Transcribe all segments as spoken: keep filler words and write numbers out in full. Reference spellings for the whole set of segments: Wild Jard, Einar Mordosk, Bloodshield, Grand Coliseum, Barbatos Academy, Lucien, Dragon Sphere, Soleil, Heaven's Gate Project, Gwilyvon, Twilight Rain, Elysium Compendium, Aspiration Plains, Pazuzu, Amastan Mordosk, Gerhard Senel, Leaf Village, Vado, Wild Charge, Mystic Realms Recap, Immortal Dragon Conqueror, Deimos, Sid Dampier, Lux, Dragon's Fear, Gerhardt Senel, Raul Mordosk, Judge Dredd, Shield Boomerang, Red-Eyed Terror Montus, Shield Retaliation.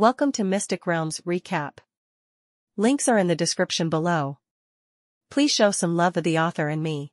Welcome to Mystic Realms Recap. Links are in the description below. Please show some love to the author and me.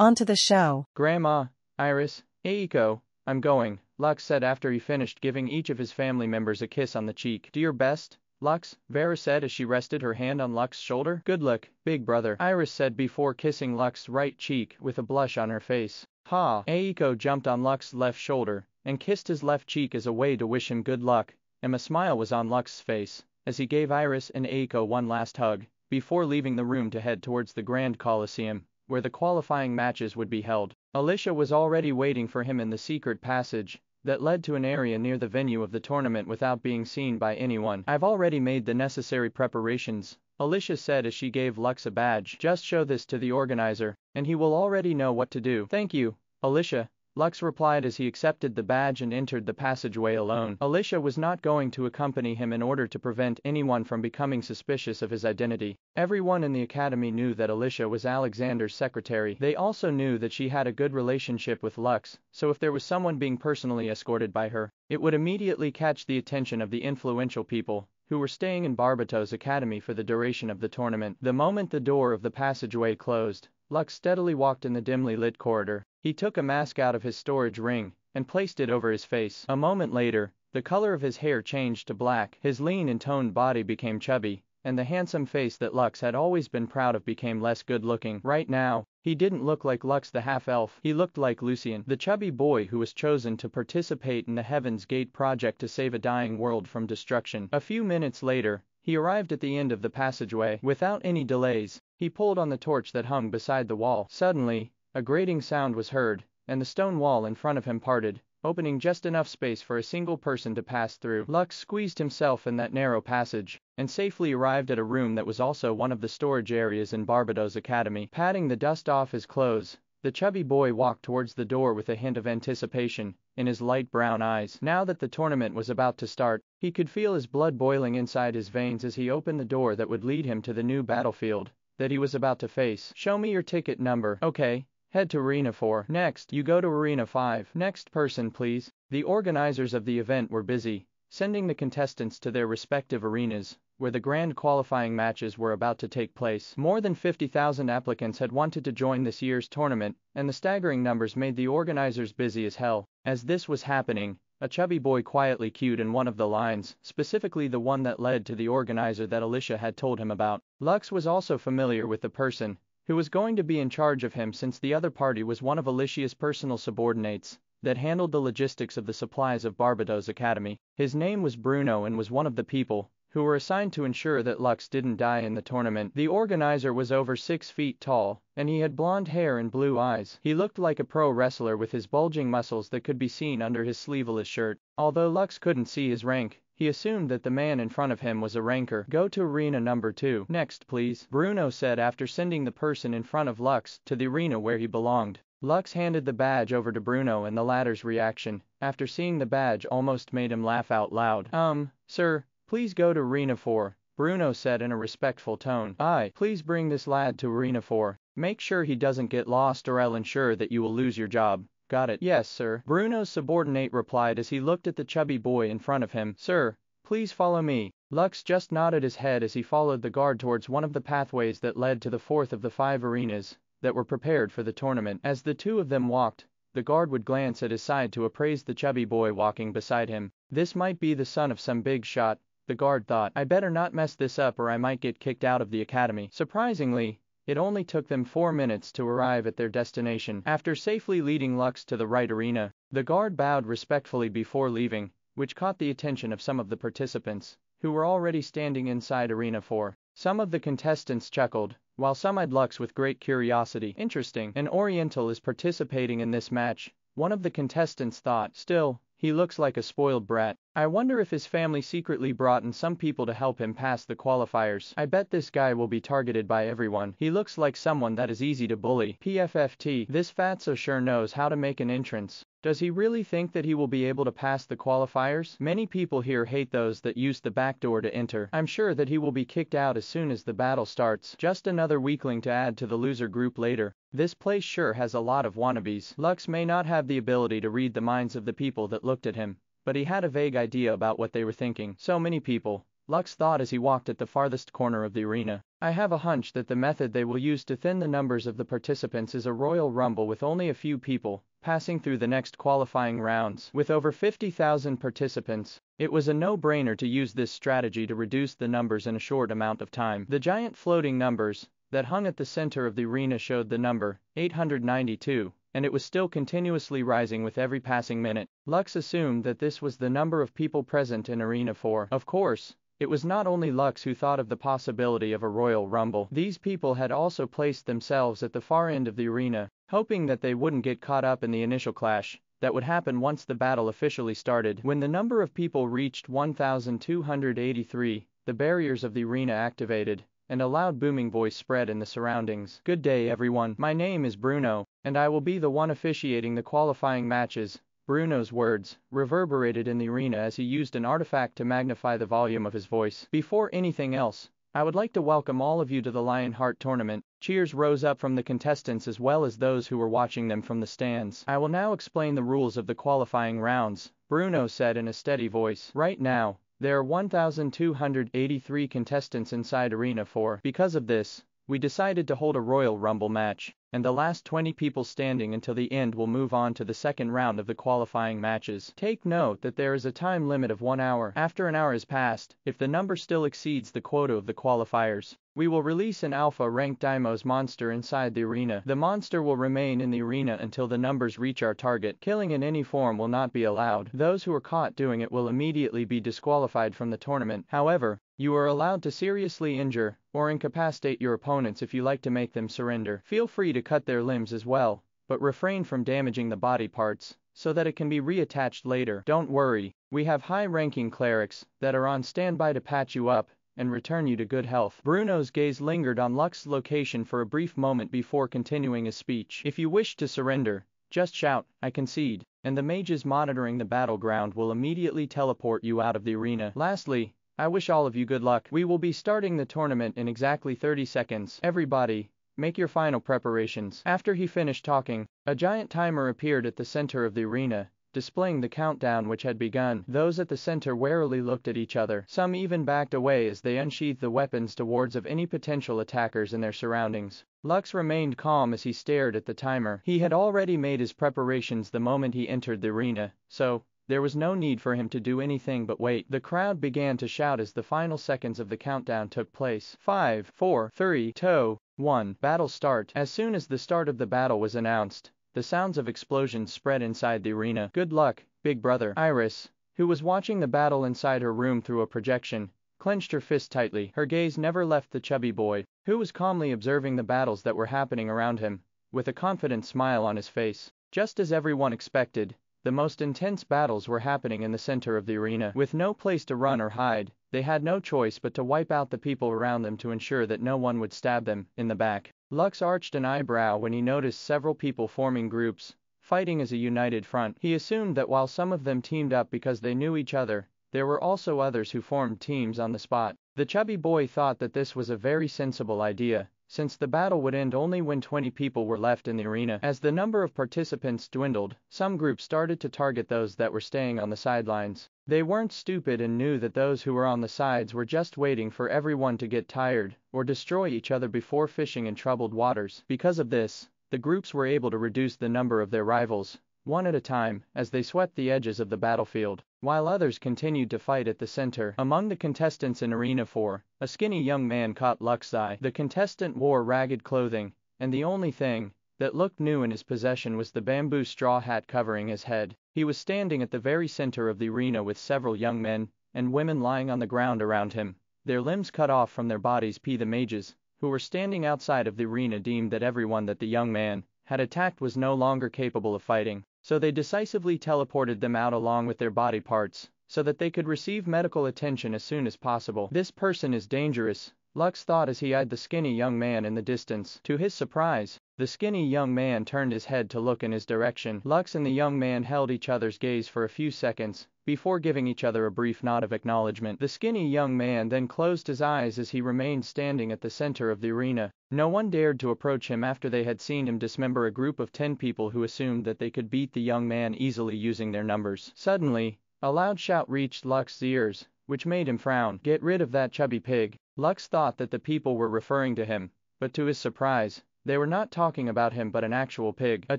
On to the show. Grandma, Iris, Aiko, I'm going, Lux said after he finished giving each of his family members a kiss on the cheek. Do your best, Lux, Vera said as she rested her hand on Lux's shoulder. Good luck, big brother, Iris said before kissing Lux's right cheek with a blush on her face. Ha! Aiko jumped on Lux's left shoulder and kissed his left cheek as a way to wish him good luck, and a smile was on Lux's face as he gave Iris and Aiko one last hug before leaving the room to head towards the Grand Coliseum, where the qualifying matches would be held. Alicia was already waiting for him in the secret passage that led to an area near the venue of the tournament without being seen by anyone. I've already made the necessary preparations, Alicia said as she gave Lux a badge. Just show this to the organizer, and he will already know what to do. Thank you, Alicia, Lux replied as he accepted the badge and entered the passageway alone. Alicia was not going to accompany him in order to prevent anyone from becoming suspicious of his identity. Everyone in the academy knew that Alicia was Alexander's secretary. They also knew that she had a good relationship with Lux, so if there was someone being personally escorted by her, it would immediately catch the attention of the influential people who were staying in Barbatos Academy for the duration of the tournament. The moment the door of the passageway closed, Lux steadily walked in the dimly lit corridor. He took a mask out of his storage ring and placed it over his face. A moment later, the color of his hair changed to black. His lean and toned body became chubby, and the handsome face that Lux had always been proud of became less good-looking. Right now, he didn't look like Lux the half-elf. He looked like Lucien, the chubby boy who was chosen to participate in the Heaven's Gate Project to save a dying world from destruction. A few minutes later, he arrived at the end of the passageway. Without any delays, he pulled on the torch that hung beside the wall. Suddenly, a grating sound was heard, and the stone wall in front of him parted, opening just enough space for a single person to pass through. Lux squeezed himself in that narrow passage, and safely arrived at a room that was also one of the storage areas in Barbatos Academy. Patting the dust off his clothes, the chubby boy walked towards the door with a hint of anticipation in his light brown eyes. Now that the tournament was about to start, he could feel his blood boiling inside his veins as he opened the door that would lead him to the new battlefield that he was about to face. Show me your ticket number. Okay. Head to Arena four. Next, you go to Arena five. Next person, please. The organizers of the event were busy sending the contestants to their respective arenas, where the grand qualifying matches were about to take place. More than fifty thousand applicants had wanted to join this year's tournament, and the staggering numbers made the organizers busy as hell. As this was happening, a chubby boy quietly cued in one of the lines, specifically the one that led to the organizer that Alicia had told him about. Lux was also familiar with the person who was going to be in charge of him, since the other party was one of Alicia's personal subordinates that handled the logistics of the supplies of Barbatos Academy. His name was Bruno and was one of the people who were assigned to ensure that Lux didn't die in the tournament. The organizer was over six feet tall, and he had blonde hair and blue eyes. He looked like a pro wrestler with his bulging muscles that could be seen under his sleeveless shirt. Although Lux couldn't see his rank, he assumed that the man in front of him was a ranker. Go to arena number two. Next, please, Bruno said after sending the person in front of Lux to the arena where he belonged. Lux handed the badge over to Bruno, and the latter's reaction after seeing the badge almost made him laugh out loud. Um, sir, please go to arena four, Bruno said in a respectful tone. Aye, please bring this lad to arena four. Make sure he doesn't get lost or I'll ensure that you will lose your job. Got it? Yes, sir, Bruno's subordinate replied as he looked at the chubby boy in front of him. Sir, please follow me. Lux just nodded his head as he followed the guard towards one of the pathways that led to the fourth of the five arenas that were prepared for the tournament. As the two of them walked, the guard would glance at his side to appraise the chubby boy walking beside him. This might be the son of some big shot, the guard thought. I better not mess this up or I might get kicked out of the academy. Surprisingly, it only took them four minutes to arrive at their destination. After safely leading Lux to the right arena, the guard bowed respectfully before leaving, which caught the attention of some of the participants, who were already standing inside Arena four. Some of the contestants chuckled, while some eyed Lux with great curiosity. Interesting, an Oriental is participating in this match, one of the contestants thought. Still, he looks like a spoiled brat. I wonder if his family secretly brought in some people to help him pass the qualifiers. I bet this guy will be targeted by everyone. He looks like someone that is easy to bully. P F F T. This fatso sure knows how to make an entrance. Does he really think that he will be able to pass the qualifiers? Many people here hate those that use the back door to enter. I'm sure that he will be kicked out as soon as the battle starts. Just another weakling to add to the loser group later. This place sure has a lot of wannabes. Lux may not have the ability to read the minds of the people that looked at him, but he had a vague idea about what they were thinking. So many people, Lux thought as he walked at the farthest corner of the arena. I have a hunch that the method they will use to thin the numbers of the participants is a Royal Rumble with only a few people passing through the next qualifying rounds. With over fifty thousand participants, it was a no-brainer to use this strategy to reduce the numbers in a short amount of time. The giant floating numbers that hung at the center of the arena showed the number eight hundred ninety-two, and it was still continuously rising with every passing minute. Lux assumed that this was the number of people present in Arena four. Of course, it was not only Lux who thought of the possibility of a Royal Rumble. These people had also placed themselves at the far end of the arena, hoping that they wouldn't get caught up in the initial clash that would happen once the battle officially started. When the number of people reached one thousand two hundred eighty-three, the barriers of the arena activated, and a loud booming voice spread in the surroundings. "Good day, everyone. My name is Bruno, and I will be the one officiating the qualifying matches." Bruno's words reverberated in the arena as he used an artifact to magnify the volume of his voice. "Before anything else, I would like to welcome all of you to the Lionheart tournament." Cheers rose up from the contestants as well as those who were watching them from the stands. "I will now explain the rules of the qualifying rounds," Bruno said in a steady voice. "Right now, there are one thousand two hundred eighty-three contestants inside Arena four. Because of this, we decided to hold a Royal Rumble match, and the last twenty people standing until the end will move on to the second round of the qualifying matches. Take note that there is a time limit of one hour. After an hour is passed, if the number still exceeds the quota of the qualifiers, we will release an alpha-ranked Deimos monster inside the arena. The monster will remain in the arena until the numbers reach our target. Killing in any form will not be allowed. Those who are caught doing it will immediately be disqualified from the tournament. However, you are allowed to seriously injure or incapacitate your opponents if you like to make them surrender. Feel free to cut their limbs as well, but refrain from damaging the body parts so that it can be reattached later. Don't worry, we have high-ranking clerics that are on standby to patch you up and return you to good health." Bruno's gaze lingered on Lux's location for a brief moment before continuing his speech. "If you wish to surrender, just shout, 'I concede,' and the mages monitoring the battleground will immediately teleport you out of the arena. Lastly, I wish all of you good luck. We will be starting the tournament in exactly thirty seconds. Everybody, make your final preparations." After he finished talking, a giant timer appeared at the center of the arena, displaying the countdown which had begun. Those at the center warily looked at each other. Some even backed away as they unsheathed the weapons towards of any potential attackers in their surroundings. Lux remained calm as he stared at the timer. He had already made his preparations the moment he entered the arena, so there was no need for him to do anything but wait. The crowd began to shout as the final seconds of the countdown took place. Five, four, three, two, one. Battle start. As soon as the start of the battle was announced, the sounds of explosions spread inside the arena. "Good luck, big brother." Iris, who was watching the battle inside her room through a projection, clenched her fist tightly. Her gaze never left the chubby boy, who was calmly observing the battles that were happening around him, with a confident smile on his face. Just as everyone expected, the most intense battles were happening in the center of the arena. With no place to run or hide, they had no choice but to wipe out the people around them to ensure that no one would stab them in the back. Lux arched an eyebrow when he noticed several people forming groups, fighting as a united front. He assumed that while some of them teamed up because they knew each other, there were also others who formed teams on the spot. The chubby boy thought that this was a very sensible idea, since the battle would end only when twenty people were left in the arena. As the number of participants dwindled, some groups started to target those that were staying on the sidelines. They weren't stupid and knew that those who were on the sides were just waiting for everyone to get tired or destroy each other before fishing in troubled waters. Because of this, the groups were able to reduce the number of their rivals, one at a time, as they swept the edges of the battlefield, while others continued to fight at the center. Among the contestants in Arena four, a skinny young man caught Lux's eye. The contestant wore ragged clothing, and the only thing that looked new in his possession was the bamboo straw hat covering his head. He was standing at the very center of the arena with several young men and women lying on the ground around him, their limbs cut off from their bodies. P. The mages, who were standing outside of the arena, deemed that everyone that the young man had attacked was no longer capable of fighting, so they decisively teleported them out along with their body parts, so that they could receive medical attention as soon as possible. "This person is dangerous," Lux thought as he eyed the skinny young man in the distance. To his surprise, the skinny young man turned his head to look in his direction. Lux and the young man held each other's gaze for a few seconds, before giving each other a brief nod of acknowledgement. The skinny young man then closed his eyes as he remained standing at the center of the arena. No one dared to approach him after they had seen him dismember a group of ten people who assumed that they could beat the young man easily using their numbers. Suddenly, A loud shout reached Lux's ears, which made him frown. Get rid of that chubby pig. Lux thought that the people were referring to him, but to his surprise, they were not talking about him but an actual pig. A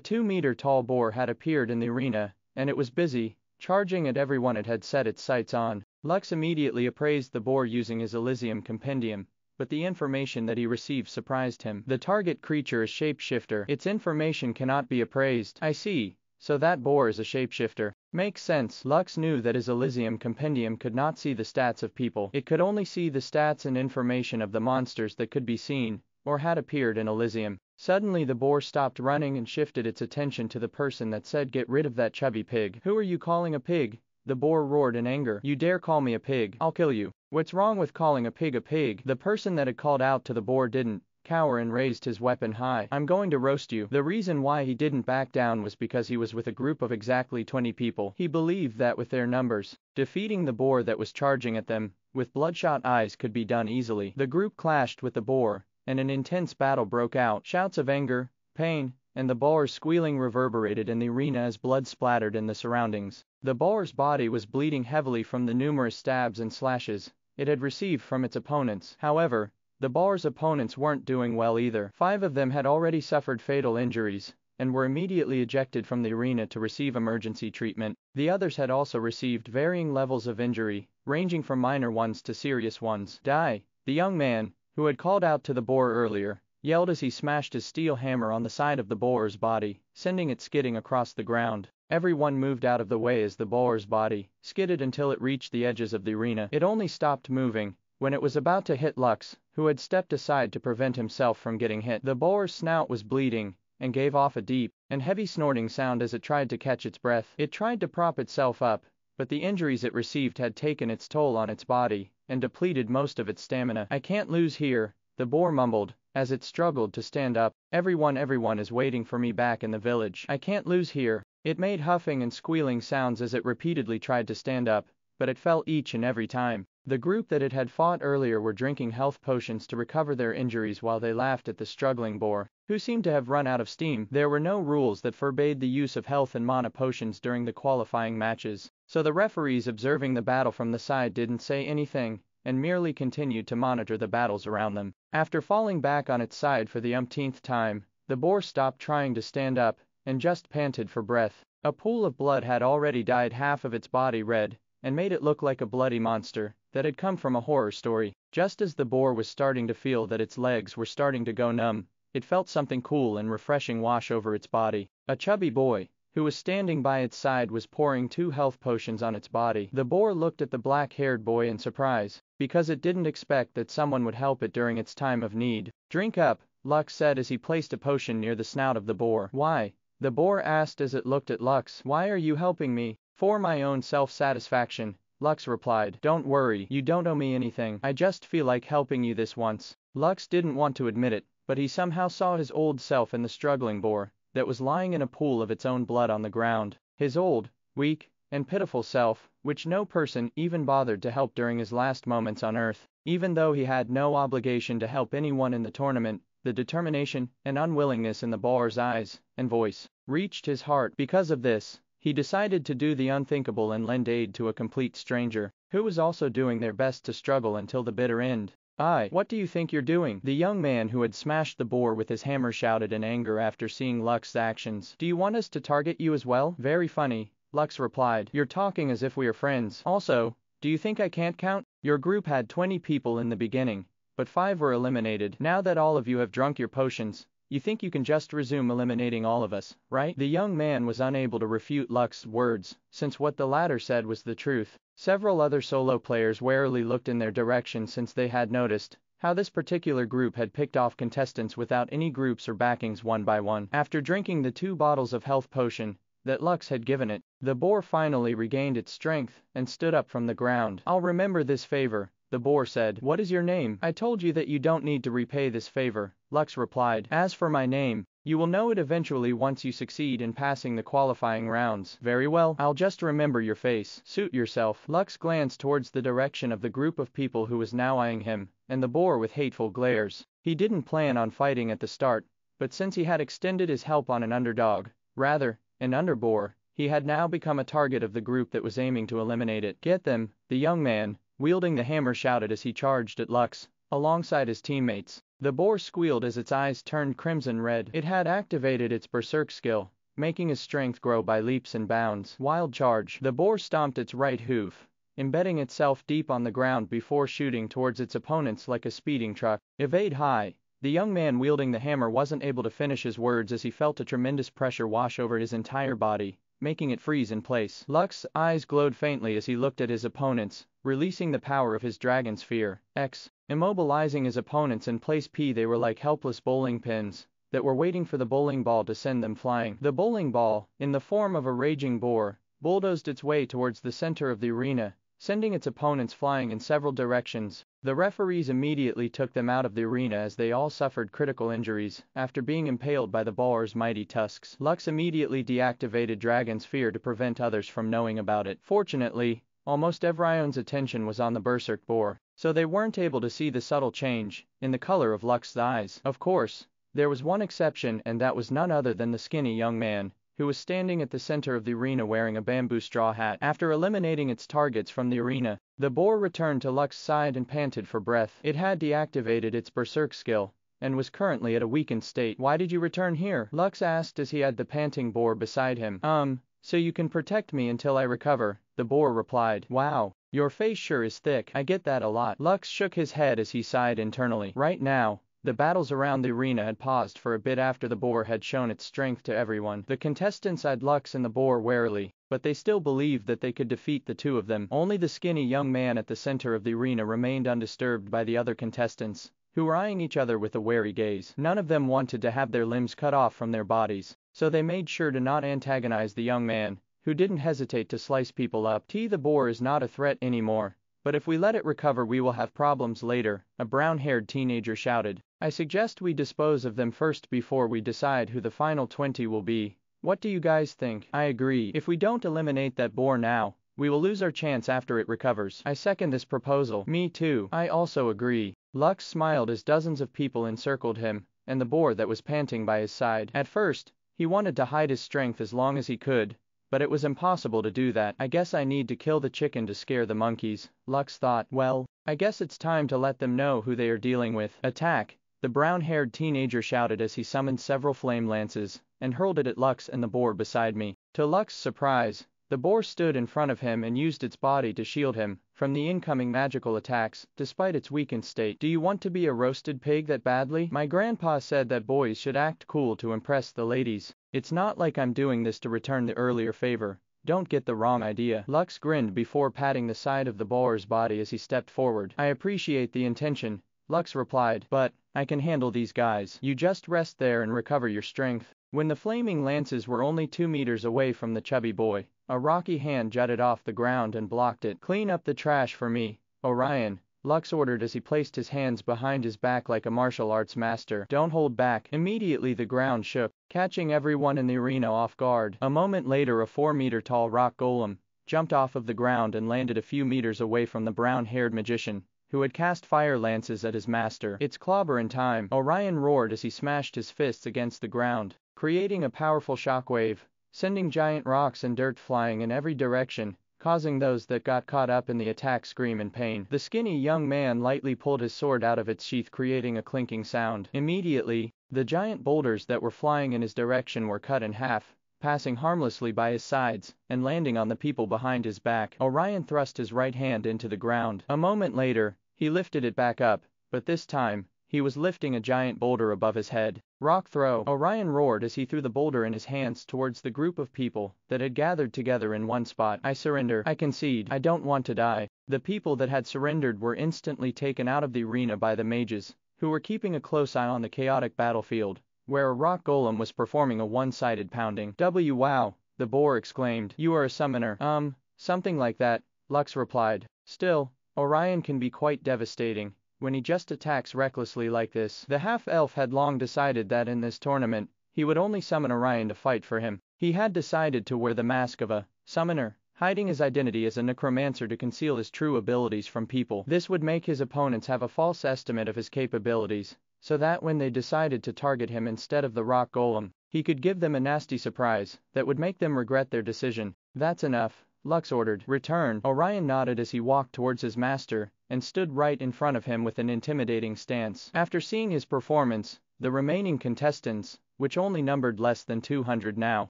two-meter-tall boar had appeared in the arena, and it was busy, charging at everyone it had set its sights on. Lux immediately appraised the boar using his Elysium Compendium, but the information that he received surprised him. The target creature is shapeshifter. Its information cannot be appraised. I see, so that boar is a shapeshifter. Makes sense. Lux knew that his Elysium Compendium could not see the stats of people. It could only see the stats and information of the monsters that could be seen, or had appeared in Elysium. Suddenly the boar stopped running and shifted its attention to the person that said get rid of that chubby pig. Who are you calling a pig? The boar roared in anger. You dare call me a pig, I'll kill you. What's wrong with calling a pig a pig? The person that had called out to the boar didn't cower and raised his weapon high. I'm going to roast you. The reason why he didn't back down was because he was with a group of exactly twenty people. He believed that with their numbers, defeating the boar that was charging at them, with bloodshot eyes could be done easily. The group clashed with the boar, and an intense battle broke out. Shouts of anger, pain, and the boar's squealing reverberated in the arena as blood splattered in the surroundings. The boar's body was bleeding heavily from the numerous stabs and slashes it had received from its opponents. However, the boar's opponents weren't doing well either. Five of them had already suffered fatal injuries, and were immediately ejected from the arena to receive emergency treatment. The others had also received varying levels of injury, ranging from minor ones to serious ones. Die! The young man, who had called out to the boar earlier, yelled as he smashed his steel hammer on the side of the boar's body, sending it skidding across the ground. Everyone moved out of the way as the boar's body skidded until it reached the edges of the arena. It only stopped moving when it was about to hit Lux, who had stepped aside to prevent himself from getting hit. The boar's snout was bleeding, and gave off a deep and heavy snorting sound as it tried to catch its breath. It tried to prop itself up, but the injuries it received had taken its toll on its body, and depleted most of its stamina. I can't lose here, the boar mumbled, as it struggled to stand up. Everyone everyone is waiting for me back in the village. I can't lose here. It made huffing and squealing sounds as it repeatedly tried to stand up, but it fell each and every time. The group that it had fought earlier were drinking health potions to recover their injuries while they laughed at the struggling boar, who seemed to have run out of steam. There were no rules that forbade the use of health and mana potions during the qualifying matches, so the referees observing the battle from the side didn't say anything, and merely continued to monitor the battles around them. After falling back on its side for the umpteenth time, the boar stopped trying to stand up, and just panted for breath. A pool of blood had already dyed half of its body red, and made it look like a bloody monster that had come from a horror story. Just as the boar was starting to feel that its legs were starting to go numb, it felt something cool and refreshing wash over its body. A chubby boy, who was standing by its side, was pouring two health potions on its body. The boar looked at the black-haired boy in surprise, because it didn't expect that someone would help it during its time of need. Drink up, Lux said as he placed a potion near the snout of the boar. Why? The boar asked as it looked at Lux. Why are you helping me? For my own self-satisfaction, Lux replied. Don't worry, you don't owe me anything. I just feel like helping you this once. Lux didn't want to admit it, but he somehow saw his old self in the struggling boar, that was lying in a pool of its own blood on the ground. His old, weak, and pitiful self, which no person even bothered to help during his last moments on Earth. Even though he had no obligation to help anyone in the tournament, the determination and unwillingness in the boar's eyes and voice reached his heart. Because of this, he decided to do the unthinkable and lend aid to a complete stranger, who was also doing their best to struggle until the bitter end. I, what do you think you're doing? The young man who had smashed the boar with his hammer shouted in anger after seeing Lux's actions. Do you want us to target you as well? Very funny, Lux replied. You're talking as if we are friends. Also, do you think I can't count? Your group had twenty people in the beginning, but five were eliminated. Now that all of you have drunk your potions, you think you can just resume eliminating all of us, right? The young man was unable to refute Lux's words, since what the latter said was the truth. Several other solo players warily looked in their direction since they had noticed how this particular group had picked off contestants without any groups or backings one by one. After drinking the two bottles of health potion that Lux had given it, the boar finally regained its strength and stood up from the ground. I'll remember this favor, the boar said. What is your name? I told you that you don't need to repay this favor, Lux replied. As for my name, you will know it eventually once you succeed in passing the qualifying rounds. Very well, I'll just remember your face. Suit yourself. Lux glanced towards the direction of the group of people who was now eyeing him and the boar with hateful glares. He didn't plan on fighting at the start, but since he had extended his help on an underdog, rather, an underboar, He had now become a target of the group that was aiming to eliminate it. "Get them," the young man, wielding the hammer shouted as he charged at Lux, alongside his teammates. The boar squealed as its eyes turned crimson-red. It had activated its berserk skill, making his strength grow by leaps and bounds. Wild Charge. The boar stomped its right hoof, embedding itself deep on the ground before shooting towards its opponents like a speeding truck. Evade high. The young man wielding the hammer wasn't able to finish his words as he felt a tremendous pressure wash over his entire body, making it freeze in place. Lux's eyes glowed faintly as he looked at his opponents, releasing the power of his Dragon Sphere, X, immobilizing his opponents in place. P. They were like helpless bowling pins that were waiting for the bowling ball to send them flying. The bowling ball, in the form of a raging boar, bulldozed its way towards the center of the arena, sending its opponents flying in several directions. The referees immediately took them out of the arena as they all suffered critical injuries after being impaled by the boar's mighty tusks. Lux immediately deactivated Dragon's Fear to prevent others from knowing about it. Fortunately, almost everyone's attention was on the berserk boar, so they weren't able to see the subtle change in the color of Lux's eyes. Of course, there was one exception, and that was none other than the skinny young man, who was standing at the center of the arena wearing a bamboo straw hat. After eliminating its targets from the arena, the boar returned to Lux's side and panted for breath. It had deactivated its berserk skill, and was currently at a weakened state. "Why did you return here?" Lux asked as he had the panting boar beside him. Um, so you can protect me until I recover," the boar replied. "Wow, your face sure is thick. I get that a lot." Lux shook his head as he sighed internally. Right now, the battles around the arena had paused for a bit after the boar had shown its strength to everyone. The contestants eyed Lux and the boar warily, but they still believed that they could defeat the two of them. Only the skinny young man at the center of the arena remained undisturbed by the other contestants, who were eyeing each other with a wary gaze. None of them wanted to have their limbs cut off from their bodies, so they made sure to not antagonize the young man, who didn't hesitate to slice people up. T. The boar is not a threat anymore, but if we let it recover we will have problems later," a brown-haired teenager shouted. "I suggest we dispose of them first before we decide who the final twenty will be. What do you guys think?" "I agree. If we don't eliminate that boar now, we will lose our chance after it recovers." "I second this proposal." "Me too. I also agree." Lux smiled as dozens of people encircled him, and the boar that was panting by his side. At first, he wanted to hide his strength as long as he could, but it was impossible to do that. "I guess I need to kill the chicken to scare the monkeys," Lux thought. "Well, I guess it's time to let them know who they are dealing with." "Attack!" the brown-haired teenager shouted as he summoned several flame lances, and hurled it at Lux and the boar beside me. To Lux's surprise, the boar stood in front of him and used its body to shield him from the incoming magical attacks, despite its weakened state. "Do you want to be a roasted pig that badly? My grandpa said that boys should act cool to impress the ladies. It's not like I'm doing this to return the earlier favor. Don't get the wrong idea." Lux grinned before patting the side of the boar's body as he stepped forward. "I appreciate the intention," Lux replied, "but I can handle these guys. You just rest there and recover your strength." When the flaming lances were only two meters away from the chubby boy, a rocky hand jutted off the ground and blocked it. "Clean up the trash for me, Orion," Lux ordered as he placed his hands behind his back like a martial arts master. "Don't hold back." Immediately the ground shook, catching everyone in the arena off guard. A moment later a four-meter-tall rock golem jumped off of the ground and landed a few meters away from the brown-haired magician, who had cast fire lances at his master. "It's clobbering time," Orion roared as he smashed his fists against the ground, creating a powerful shockwave, sending giant rocks and dirt flying in every direction, causing those that got caught up in the attack scream in pain. The skinny young man lightly pulled his sword out of its sheath, creating a clinking sound. Immediately, the giant boulders that were flying in his direction were cut in half, passing harmlessly by his sides, and landing on the people behind his back. Orion thrust his right hand into the ground. A moment later, he lifted it back up, but this time, he was lifting a giant boulder above his head. "Rock throw!" Orion roared as he threw the boulder in his hands towards the group of people that had gathered together in one spot. "I surrender. I concede. I don't want to die." The people that had surrendered were instantly taken out of the arena by the mages, who were keeping a close eye on the chaotic battlefield, where a rock golem was performing a one-sided pounding. "W wow!" the boar exclaimed. "You are a summoner." Um, something like that," Lux replied. "Still, Orion can be quite devastating when he just attacks recklessly like this." The half-elf had long decided that in this tournament, he would only summon Orion to fight for him. He had decided to wear the mask of a summoner, hiding his identity as a necromancer to conceal his true abilities from people. This would make his opponents have a false estimate of his capabilities, so that when they decided to target him instead of the rock golem, He could give them a nasty surprise that would make them regret their decision. "That's enough," Lux ordered. "Return." Orion nodded as he walked towards his master, and stood right in front of him with an intimidating stance. After seeing his performance, the remaining contestants, which only numbered less than two hundred now,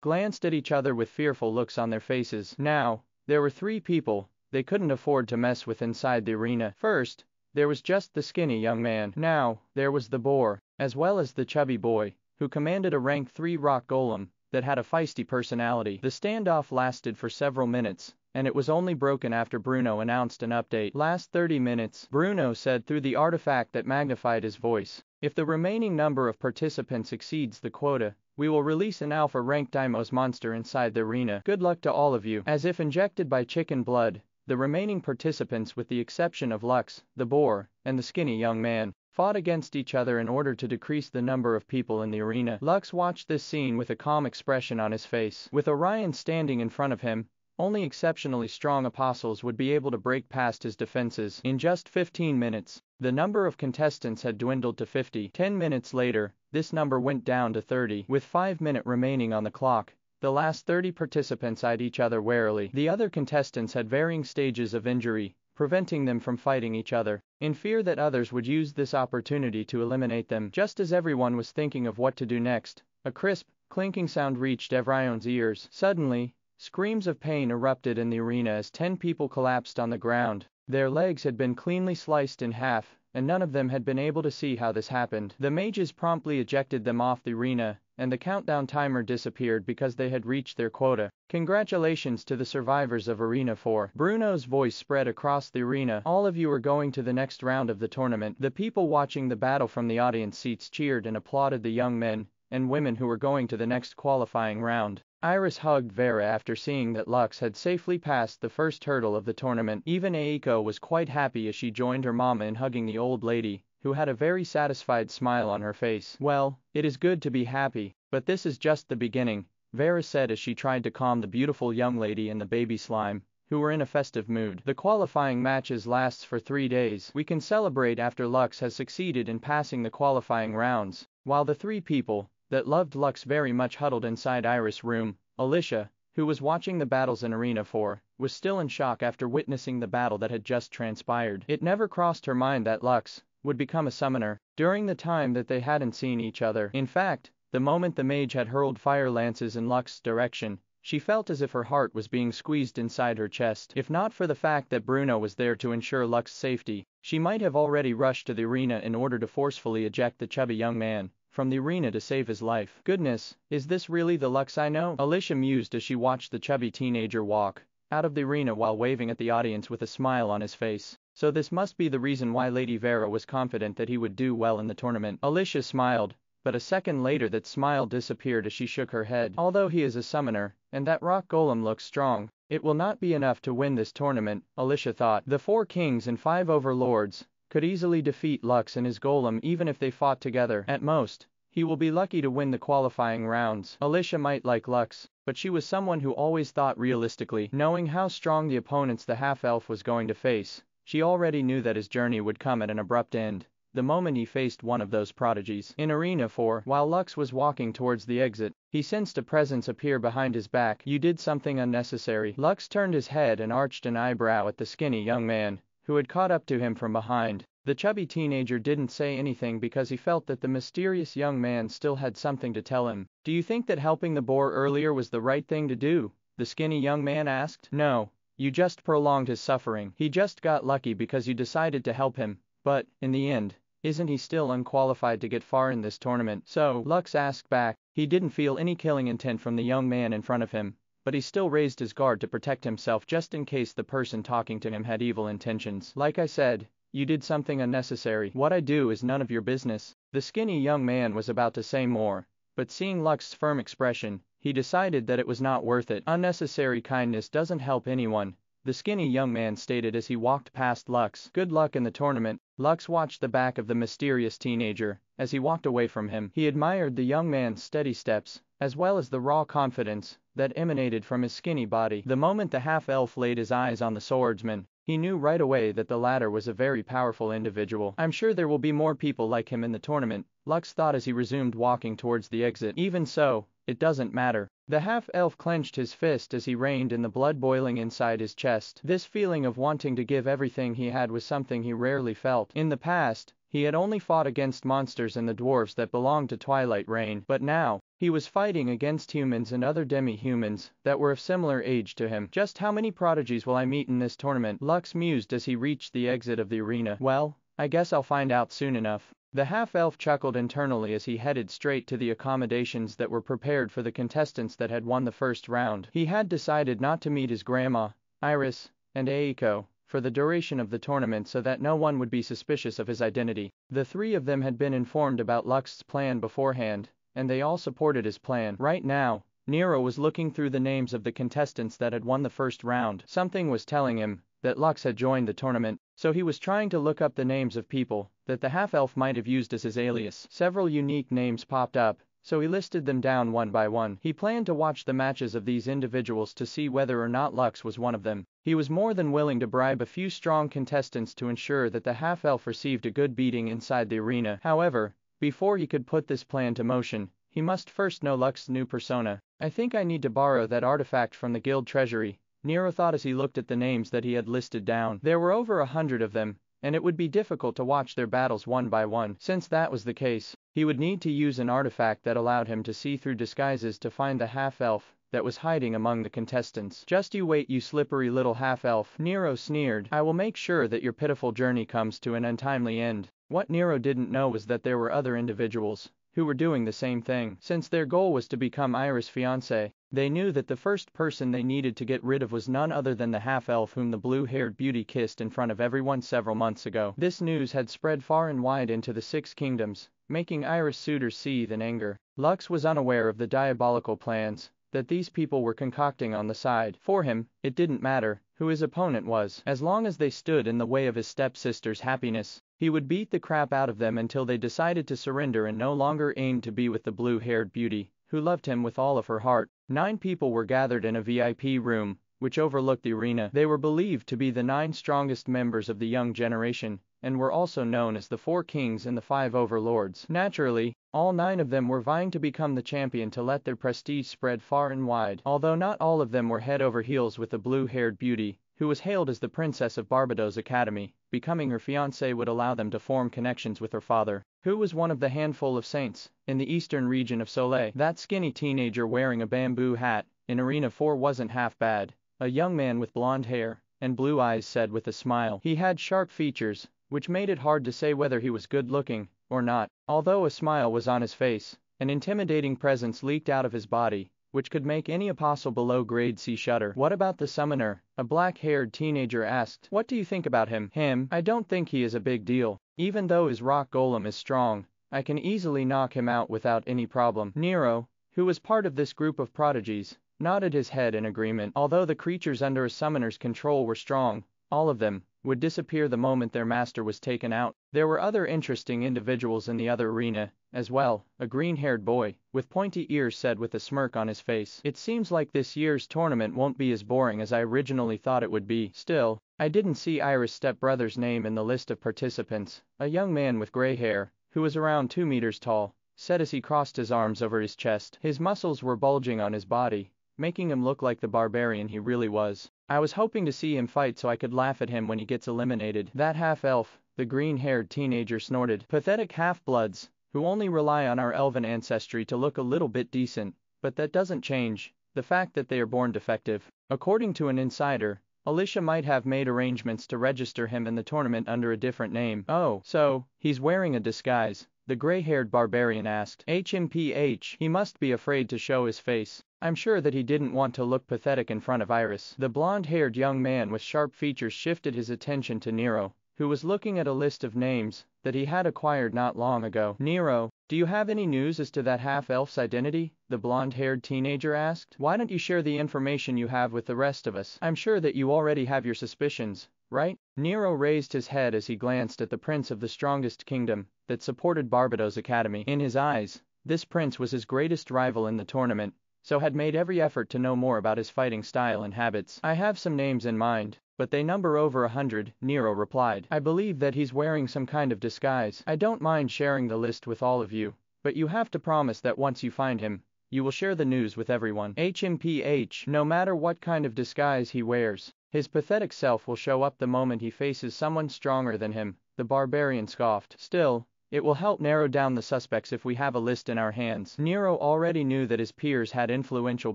glanced at each other with fearful looks on their faces. Now, there were three people they couldn't afford to mess with inside the arena. First, there was just the skinny young man. Now, there was the boar, as well as the chubby boy, who commanded a rank three rock golem that had a feisty personality. The standoff lasted for several minutes, and it was only broken after Bruno announced an update. "Last thirty minutes, Bruno said through the artifact that magnified his voice. "If the remaining number of participants exceeds the quota, we will release an alpha rank Deimos monster inside the arena. Good luck to all of you." As if injected by chicken blood, the remaining participants, with the exception of Lux, the boar, and the skinny young man, fought against each other in order to decrease the number of people in the arena. Lux watched this scene with a calm expression on his face. With Orion standing in front of him, only exceptionally strong apostles would be able to break past his defenses. In just fifteen minutes, the number of contestants had dwindled to fifty. Ten minutes later, this number went down to thirty. With five minutes remaining on the clock, the last thirty participants eyed each other warily. The other contestants had varying stages of injury, preventing them from fighting each other, in fear that others would use this opportunity to eliminate them. Just as everyone was thinking of what to do next, a crisp, clinking sound reached Orion's ears. Suddenly, screams of pain erupted in the arena as ten people collapsed on the ground. Their legs had been cleanly sliced in half, and none of them had been able to see how this happened. The mages promptly ejected them off the arena, and the countdown timer disappeared because they had reached their quota. "Congratulations to the survivors of Arena four. Bruno's voice spread across the arena. "All of you are going to the next round of the tournament." The people watching the battle from the audience seats cheered and applauded the young men and women who were going to the next qualifying round. Iris hugged Vera after seeing that Lux had safely passed the first hurdle of the tournament. Even Aiko was quite happy as she joined her mama in hugging the old lady, who had a very satisfied smile on her face. "Well, it is good to be happy, but this is just the beginning," Vera said as she tried to calm the beautiful young lady and the baby slime, who were in a festive mood. "The qualifying matches lasts for three days. We can celebrate after Lux has succeeded in passing the qualifying rounds." While the three people that loved Lux very much huddled inside Iris' room, Alicia, who was watching the battles in Arena four, was still in shock after witnessing the battle that had just transpired. It never crossed her mind that Lux would become a summoner during the time that they hadn't seen each other. In fact, the moment the mage had hurled fire lances in Lux's direction, she felt as if her heart was being squeezed inside her chest. If not for the fact that Bruno was there to ensure Lux's safety, she might have already rushed to the arena in order to forcefully eject the chubby young man from the arena to save his life. "Goodness, is this really the Lux I know?" Alicia mused as she watched the chubby teenager walk out of the arena while waving at the audience with a smile on his face. "So this must be the reason why Lady Vera was confident that he would do well in the tournament." Alicia smiled, but a second later that smile disappeared as she shook her head. "Although he is a summoner, and that rock golem looks strong, it will not be enough to win this tournament," Alicia thought. The four kings and five overlords could easily defeat Lux and his golem even if they fought together. At most, he will be lucky to win the qualifying rounds. Alicia might like Lux, but she was someone who always thought realistically. Knowing how strong the opponents the half-elf was going to face, she already knew that his journey would come at an abrupt end the moment he faced one of those prodigies. In Arena four, while Lux was walking towards the exit, he sensed a presence appear behind his back. "You did something unnecessary." Lux turned his head and arched an eyebrow at the skinny young man, who had caught up to him from behind. The chubby teenager didn't say anything because he felt that the mysterious young man still had something to tell him. "Do you think that helping the boar earlier was the right thing to do?" the skinny young man asked. "No, you just prolonged his suffering. He just got lucky because you decided to help him, but, in the end, isn't he still unqualified to get far in this tournament?" "So?" Lux asked back. He didn't feel any killing intent from the young man in front of him, but he still raised his guard to protect himself just in case the person talking to him had evil intentions. "Like I said, you did something unnecessary. What I do is none of your business." The skinny young man was about to say more, but seeing Lux's firm expression, he decided that it was not worth it. "Unnecessary kindness doesn't help anyone," the skinny young man stated as he walked past Lux. "Good luck in the tournament." Lux watched the back of the mysterious teenager as he walked away from him. He admired the young man's steady steps, as well as the raw confidence that emanated from his skinny body. The moment the half-elf laid his eyes on the swordsman, He knew right away that the latter was a very powerful individual. I'm sure there will be more people like him in the tournament, Lux thought as he resumed walking towards the exit. Even so, it doesn't matter. The half-elf clenched his fist as he reigned in the blood boiling inside his chest. This feeling of wanting to give everything he had was something he rarely felt. In the past, he had only fought against monsters and the dwarves that belonged to Twilight Rain, but now, he was fighting against humans and other demi-humans that were of similar age to him. Just how many prodigies will I meet in this tournament? Lux mused as he reached the exit of the arena. Well, I guess I'll find out soon enough. The half-elf chuckled internally as he headed straight to the accommodations that were prepared for the contestants that had won the first round. He had decided not to meet his grandma, Iris, and Aiko for the duration of the tournament so that no one would be suspicious of his identity. The three of them had been informed about Lux's plan beforehand, and they all supported his plan. Right now, Nero was looking through the names of the contestants that had won the first round. Something was telling him that Lux had joined the tournament, so he was trying to look up the names of people that the half-elf might have used as his alias. Several unique names popped up, so he listed them down one by one. He planned to watch the matches of these individuals to see whether or not Lux was one of them. He was more than willing to bribe a few strong contestants to ensure that the half-elf received a good beating inside the arena. However, before he could put this plan to motion, he must first know Lux's new persona. I think I need to borrow that artifact from the guild treasury, Nero thought as he looked at the names that he had listed down. There were over a hundred of them, and it would be difficult to watch their battles one by one. Since that was the case, he would need to use an artifact that allowed him to see through disguises to find the half-elf that was hiding among the contestants. Just you wait, you slippery little half-elf, Nero sneered. I will make sure that your pitiful journey comes to an untimely end. What Nero didn't know was that there were other individuals who were doing the same thing. Since their goal was to become Iris' fiancé, they knew that the first person they needed to get rid of was none other than the half-elf whom the blue-haired beauty kissed in front of everyone several months ago. This news had spread far and wide into the Six Kingdoms, making Iris' suitors seethe in anger. Lux was unaware of the diabolical plans that these people were concocting on the side. For him, it didn't matter who his opponent was. As long as they stood in the way of his stepsister's happiness, he would beat the crap out of them until they decided to surrender and no longer aimed to be with the blue-haired beauty, who loved him with all of her heart. Nine people were gathered in a V I P room, which overlooked the arena. They were believed to be the nine strongest members of the young generation, and were also known as the Four Kings and the Five Overlords. Naturally, all nine of them were vying to become the champion to let their prestige spread far and wide. Although not all of them were head over heels with the blue-haired beauty, who was hailed as the Princess of Barbatos Academy, becoming her fiancé would allow them to form connections with her father, who was one of the handful of saints in the eastern region of Soleil. That skinny teenager wearing a bamboo hat in Arena four wasn't half bad, a young man with blonde hair and blue eyes said with a smile. He had sharp features, which made it hard to say whether he was good-looking or not. Although a smile was on his face, an intimidating presence leaked out of his body, which could make any apostle below grade C shudder. What about the summoner? A black-haired teenager asked. What do you think about him? Him? I don't think he is a big deal. Even though his rock golem is strong, I can easily knock him out without any problem. Nero, who was part of this group of prodigies, nodded his head in agreement. Although the creatures under a summoner's control were strong, all of them would disappear the moment their master was taken out. There were other interesting individuals in the other arena as well. A green-haired boy with pointy ears said with a smirk on his face, "It seems like this year's tournament won't be as boring as I originally thought it would be." Still, I didn't see Iris' stepbrother's name in the list of participants. A young man with gray hair, who was around two meters tall, said as he crossed his arms over his chest. His muscles were bulging on his body, making him look like the barbarian he really was. I was hoping to see him fight so I could laugh at him when he gets eliminated. That half-elf, the green-haired teenager snorted. Pathetic half-bloods who only rely on our elven ancestry to look a little bit decent, but that doesn't change the fact that they are born defective. According to an insider, Alicia might have made arrangements to register him in the tournament under a different name. Oh, so he's wearing a disguise? The gray-haired barbarian asked. H M P H, he must be afraid to show his face. I'm sure that he didn't want to look pathetic in front of Iris. The blonde-haired young man with sharp features shifted his attention to Nero, who was looking at a list of names that he had acquired not long ago. Nero, do you have any news as to that half-elf's identity? The blonde-haired teenager asked. Why don't you share the information you have with the rest of us? I'm sure that you already have your suspicions, right? Nero raised his head as he glanced at the prince of the strongest kingdom that supported Barbatos Academy. In his eyes, this prince was his greatest rival in the tournament, so had made every effort to know more about his fighting style and habits. I have some names in mind. but they number over a hundred, Nero replied. I believe that he's wearing some kind of disguise. I don't mind sharing the list with all of you, but you have to promise that once you find him, you will share the news with everyone. H M P H, no matter what kind of disguise he wears, his pathetic self will show up the moment he faces someone stronger than him, the barbarian scoffed. Still, it will help narrow down the suspects if we have a list in our hands. Nero already knew that his peers had influential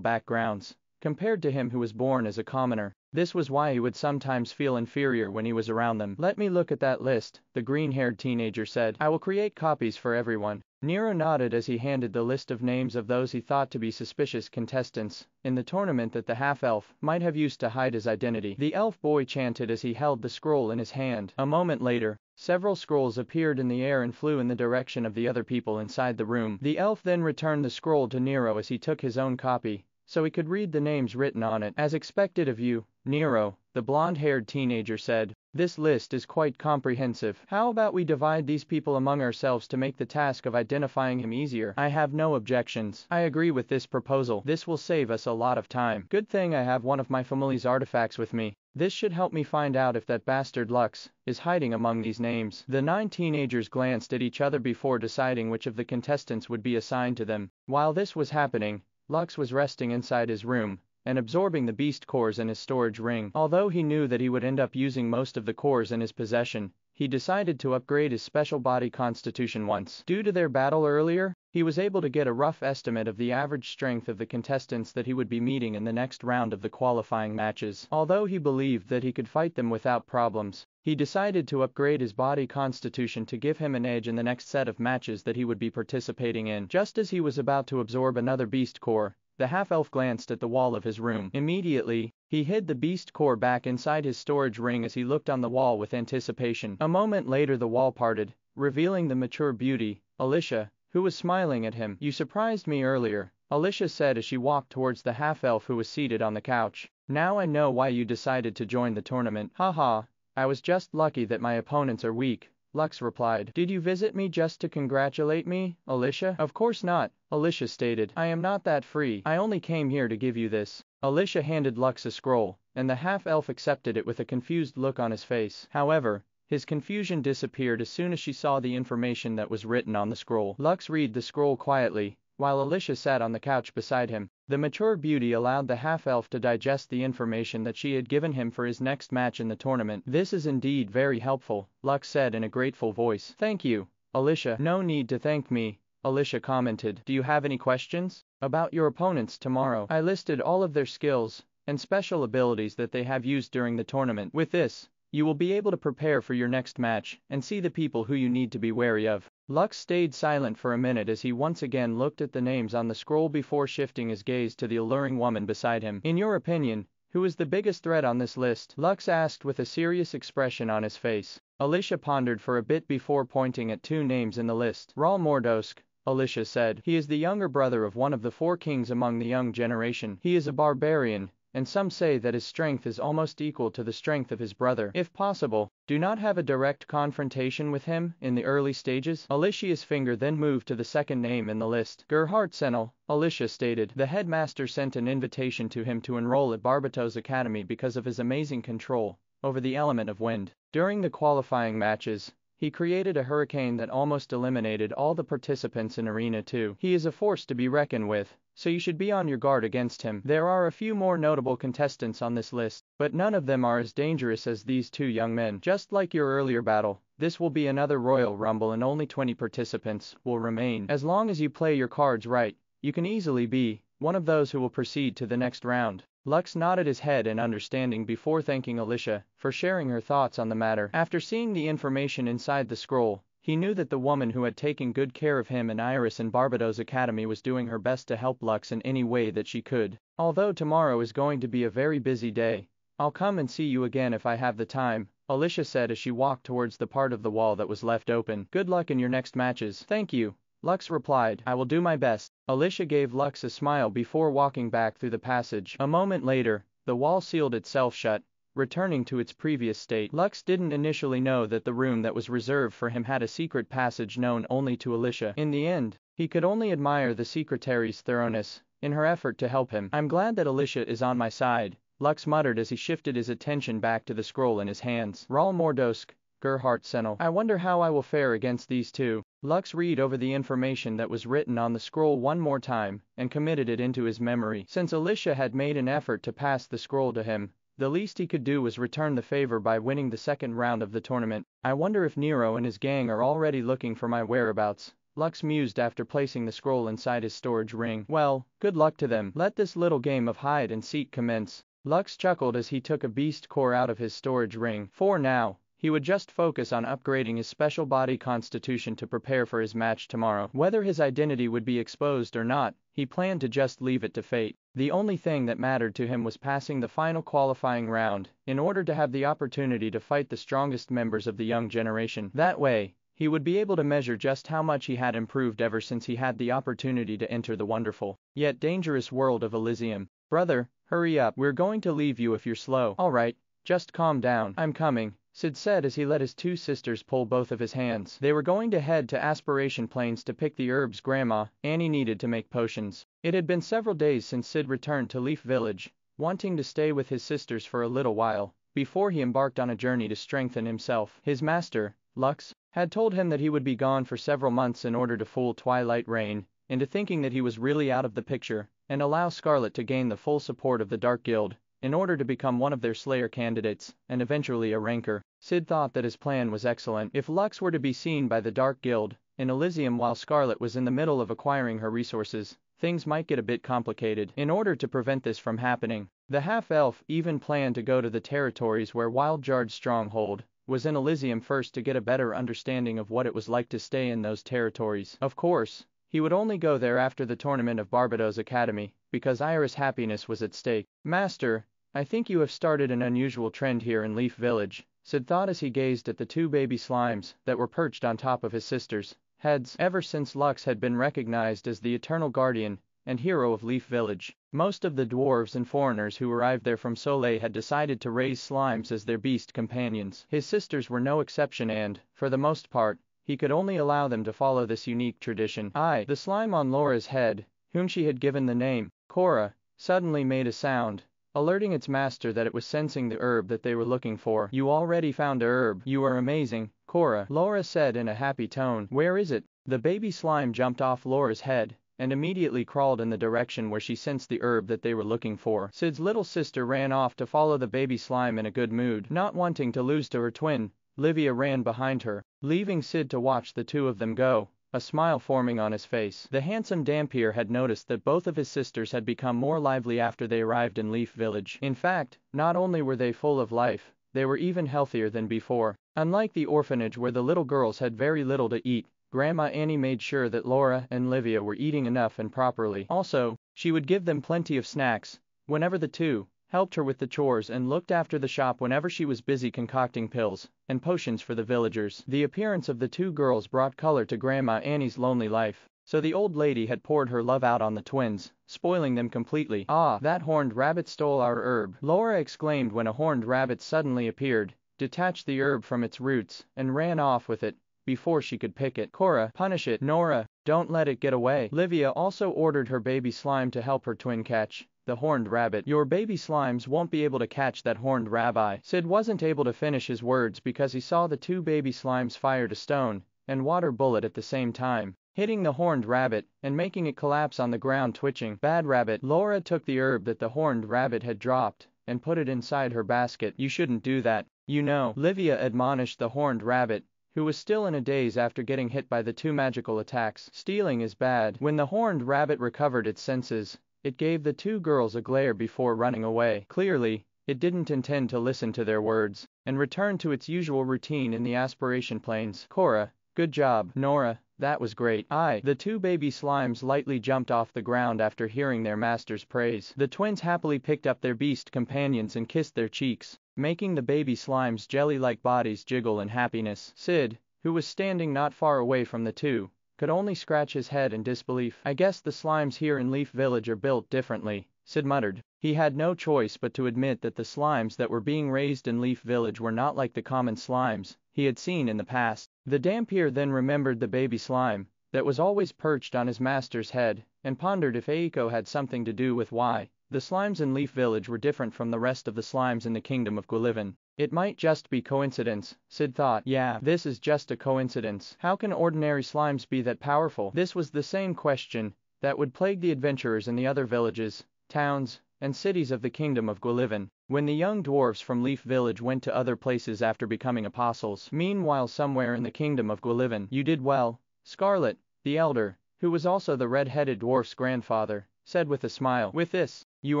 backgrounds, compared to him who was born as a commoner. This was why he would sometimes feel inferior when he was around them. Let me look at that list, the green-haired teenager said. I will create copies for everyone. Nero nodded as he handed the list of names of those he thought to be suspicious contestants in the tournament that the half-elf might have used to hide his identity. The elf boy chanted as he held the scroll in his hand. A moment later, several scrolls appeared in the air and flew in the direction of the other people inside the room. The elf then returned the scroll to Nero as he took his own copy, so he could read the names written on it. As expected of you, Nero, the blonde-haired teenager said, this list is quite comprehensive. How about we divide these people among ourselves to make the task of identifying him easier? I have no objections. I agree with this proposal. This will save us a lot of time. Good thing I have one of my family's artifacts with me. This should help me find out if that bastard Lux is hiding among these names. The nine teenagers glanced at each other before deciding which of the contestants would be assigned to them. While this was happening, Lux was resting inside his room and absorbing the beast cores in his storage ring. Although he knew that he would end up using most of the cores in his possession, he decided to upgrade his special body constitution once. Due to their battle earlier, he was able to get a rough estimate of the average strength of the contestants that he would be meeting in the next round of the qualifying matches. Although he believed that he could fight them without problems, he decided to upgrade his body constitution to give him an edge in the next set of matches that he would be participating in. Just as he was about to absorb another beast core, the half-elf glanced at the wall of his room. Immediately, he hid the beast core back inside his storage ring as he looked on the wall with anticipation. A moment later the wall parted, revealing the mature beauty, Alicia, who was smiling at him. You surprised me earlier, Alicia said as she walked towards the half-elf who was seated on the couch. Now I know why you decided to join the tournament. Haha, I was just lucky that my opponents are weak, Lux replied. Did you visit me just to congratulate me, Alicia? Of course not, Alicia stated. I am not that free. I only came here to give you this. Alicia handed Lux a scroll, and the half-elf accepted it with a confused look on his face. However, his confusion disappeared as soon as she saw the information that was written on the scroll. Lux read the scroll quietly, while Alicia sat on the couch beside him. The mature beauty allowed the half-elf to digest the information that she had given him for his next match in the tournament. This is indeed very helpful, Lux said in a grateful voice. Thank you, Alicia. No need to thank me, Alicia commented. Do you have any questions about your opponents tomorrow? I listed all of their skills and special abilities that they have used during the tournament. With this, you will be able to prepare for your next match and see the people who you need to be wary of. Lux stayed silent for a minute as he once again looked at the names on the scroll before shifting his gaze to the alluring woman beside him. In your opinion, who is the biggest threat on this list? Lux asked with a serious expression on his face. Alicia pondered for a bit before pointing at two names in the list. Raul Mordosk, Alicia said. He is the younger brother of one of the four kings among the young generation. He is a barbarian, and some say that his strength is almost equal to the strength of his brother. If possible, do not have a direct confrontation with him in the early stages. Alicia's finger then moved to the second name in the list. Gerhard Senel, Alicia stated. The headmaster sent an invitation to him to enroll at Barbatos Academy because of his amazing control over the element of wind. During the qualifying matches, he created a hurricane that almost eliminated all the participants in Arena two. He is a force to be reckoned with, so you should be on your guard against him. There are a few more notable contestants on this list, but none of them are as dangerous as these two young men. Just like your earlier battle, this will be another Royal Rumble and only twenty participants will remain. As long as you play your cards right, you can easily be one of those who will proceed to the next round. Lux nodded his head in understanding before thanking Alicia for sharing her thoughts on the matter. After seeing the information inside the scroll, he knew that the woman who had taken good care of him and Iris in Barbados Academy was doing her best to help Lux in any way that she could. Although tomorrow is going to be a very busy day, I'll come and see you again if I have the time, Alicia said as she walked towards the part of the wall that was left open. Good luck in your next matches. Thank you, Lux replied. I will do my best. Alicia gave Lux a smile before walking back through the passage. A moment later, the wall sealed itself shut, returning to its previous state. Lux didn't initially know that the room that was reserved for him had a secret passage known only to Alicia. In the end, he could only admire the secretary's thoroughness in her effort to help him. I'm glad that Alicia is on my side, Lux muttered as he shifted his attention back to the scroll in his hands. Ral Mordosk, Gerhardt Senel. I wonder how I will fare against these two. Lux read over the information that was written on the scroll one more time, and committed it into his memory. Since Alicia had made an effort to pass the scroll to him, the least he could do was return the favor by winning the second round of the tournament. I wonder if Nero and his gang are already looking for my whereabouts. Lux mused after placing the scroll inside his storage ring. Well, good luck to them. Let this little game of hide and seek commence. Lux chuckled as he took a beast core out of his storage ring. For now, he would just focus on upgrading his special body constitution to prepare for his match tomorrow. Whether his identity would be exposed or not, he planned to just leave it to fate. The only thing that mattered to him was passing the final qualifying round, in order to have the opportunity to fight the strongest members of the young generation. That way, he would be able to measure just how much he had improved ever since he had the opportunity to enter the wonderful, yet dangerous world of Elysium. Brother, hurry up. We're going to leave you if you're slow. All right, just calm down. I'm coming, Sid said as he let his two sisters pull both of his hands. They were going to head to Aspiration Plains to pick the herbs Grandma Annie needed to make potions. It had been several days since Sid returned to Leaf Village, wanting to stay with his sisters for a little while, before he embarked on a journey to strengthen himself. His master, Lux, had told him that he would be gone for several months in order to fool Twilight Rain into thinking that he was really out of the picture, and allow Scarlet to gain the full support of the Dark Guild, in order to become one of their Slayer candidates, and eventually a ranker. Sid thought that his plan was excellent. If Lux were to be seen by the Dark Guild in Elysium while Scarlet was in the middle of acquiring her resources, things might get a bit complicated. In order to prevent this from happening, the half-elf even planned to go to the territories where Wild Jard's stronghold was in Elysium first to get a better understanding of what it was like to stay in those territories. Of course, he would only go there after the tournament of Barbatos Academy, because Ira's happiness was at stake. Master, I think you have started an unusual trend here in Leaf Village, Sid thought as he gazed at the two baby slimes that were perched on top of his sisters' heads. Ever since Lux had been recognized as the eternal guardian and hero of Leaf Village, most of the dwarves and foreigners who arrived there from Soleil had decided to raise slimes as their beast companions. His sisters were no exception and, for the most part, he could only allow them to follow this unique tradition. I, the slime on Laura's head, whom she had given the name Cora, suddenly made a sound, alerting its master that it was sensing the herb that they were looking for. You already found a herb. You are amazing, Cora, Laura said in a happy tone. Where is it? The baby slime jumped off Laura's head and immediately crawled in the direction where she sensed the herb that they were looking for. Sid's little sister ran off to follow the baby slime in a good mood, not wanting to lose to her twin. Livia ran behind her, leaving Sid to watch the two of them go, a smile forming on his face. The handsome Dampier had noticed that both of his sisters had become more lively after they arrived in Leaf Village. In fact, not only were they full of life, they were even healthier than before. Unlike the orphanage where the little girls had very little to eat, Grandma Annie made sure that Laura and Livia were eating enough and properly. Also, she would give them plenty of snacks whenever the two helped her with the chores and looked after the shop whenever she was busy concocting pills and potions for the villagers. The appearance of the two girls brought color to Grandma Annie's lonely life, so the old lady had poured her love out on the twins, spoiling them completely. Ah, that horned rabbit stole our herb, Laura exclaimed when a horned rabbit suddenly appeared, detached the herb from its roots, and ran off with it, before she could pick it. Cora, punish it. Nora, don't let it get away. Livia also ordered her baby slime to help her twin catch the horned rabbit. Your baby slimes won't be able to catch that horned rabbi. Sid wasn't able to finish his words because he saw the two baby slimes fired a stone and water bullet at the same time, hitting the horned rabbit and making it collapse on the ground twitching. Bad rabbit. Laura took the herb that the horned rabbit had dropped and put it inside her basket. You shouldn't do that, you know, Livia admonished the horned rabbit, who was still in a daze after getting hit by the two magical attacks. Stealing is bad. When the horned rabbit recovered its senses, it gave the two girls a glare before running away. Clearly, it didn't intend to listen to their words, and returned to its usual routine in the Aspiration Plains. Cora, good job. Nora, that was great. I, the two baby slimes lightly jumped off the ground after hearing their master's praise. The twins happily picked up their beast companions and kissed their cheeks, making the baby slimes' jelly-like bodies jiggle in happiness. Sid, who was standing not far away from the two, could only scratch his head in disbelief. I guess the slimes here in Leaf Village are built differently, Sid muttered. He had no choice but to admit that the slimes that were being raised in Leaf Village were not like the common slimes he had seen in the past. The Dampier then remembered the baby slime that was always perched on his master's head, and pondered if Aiko had something to do with why The slimes in Leaf Village were different from the rest of the slimes in the Kingdom of Gwilyvon. It might just be coincidence, Sid thought. Yeah, this is just a coincidence. How can ordinary slimes be that powerful? This was the same question that would plague the adventurers in the other villages, towns, and cities of the Kingdom of Gwilyvon. When the young dwarves from Leaf Village went to other places after becoming apostles, meanwhile somewhere in the Kingdom of Gwilyvon, you did well, Scarlet, the elder, who was also the red-headed dwarf's grandfather, said with a smile. With this, you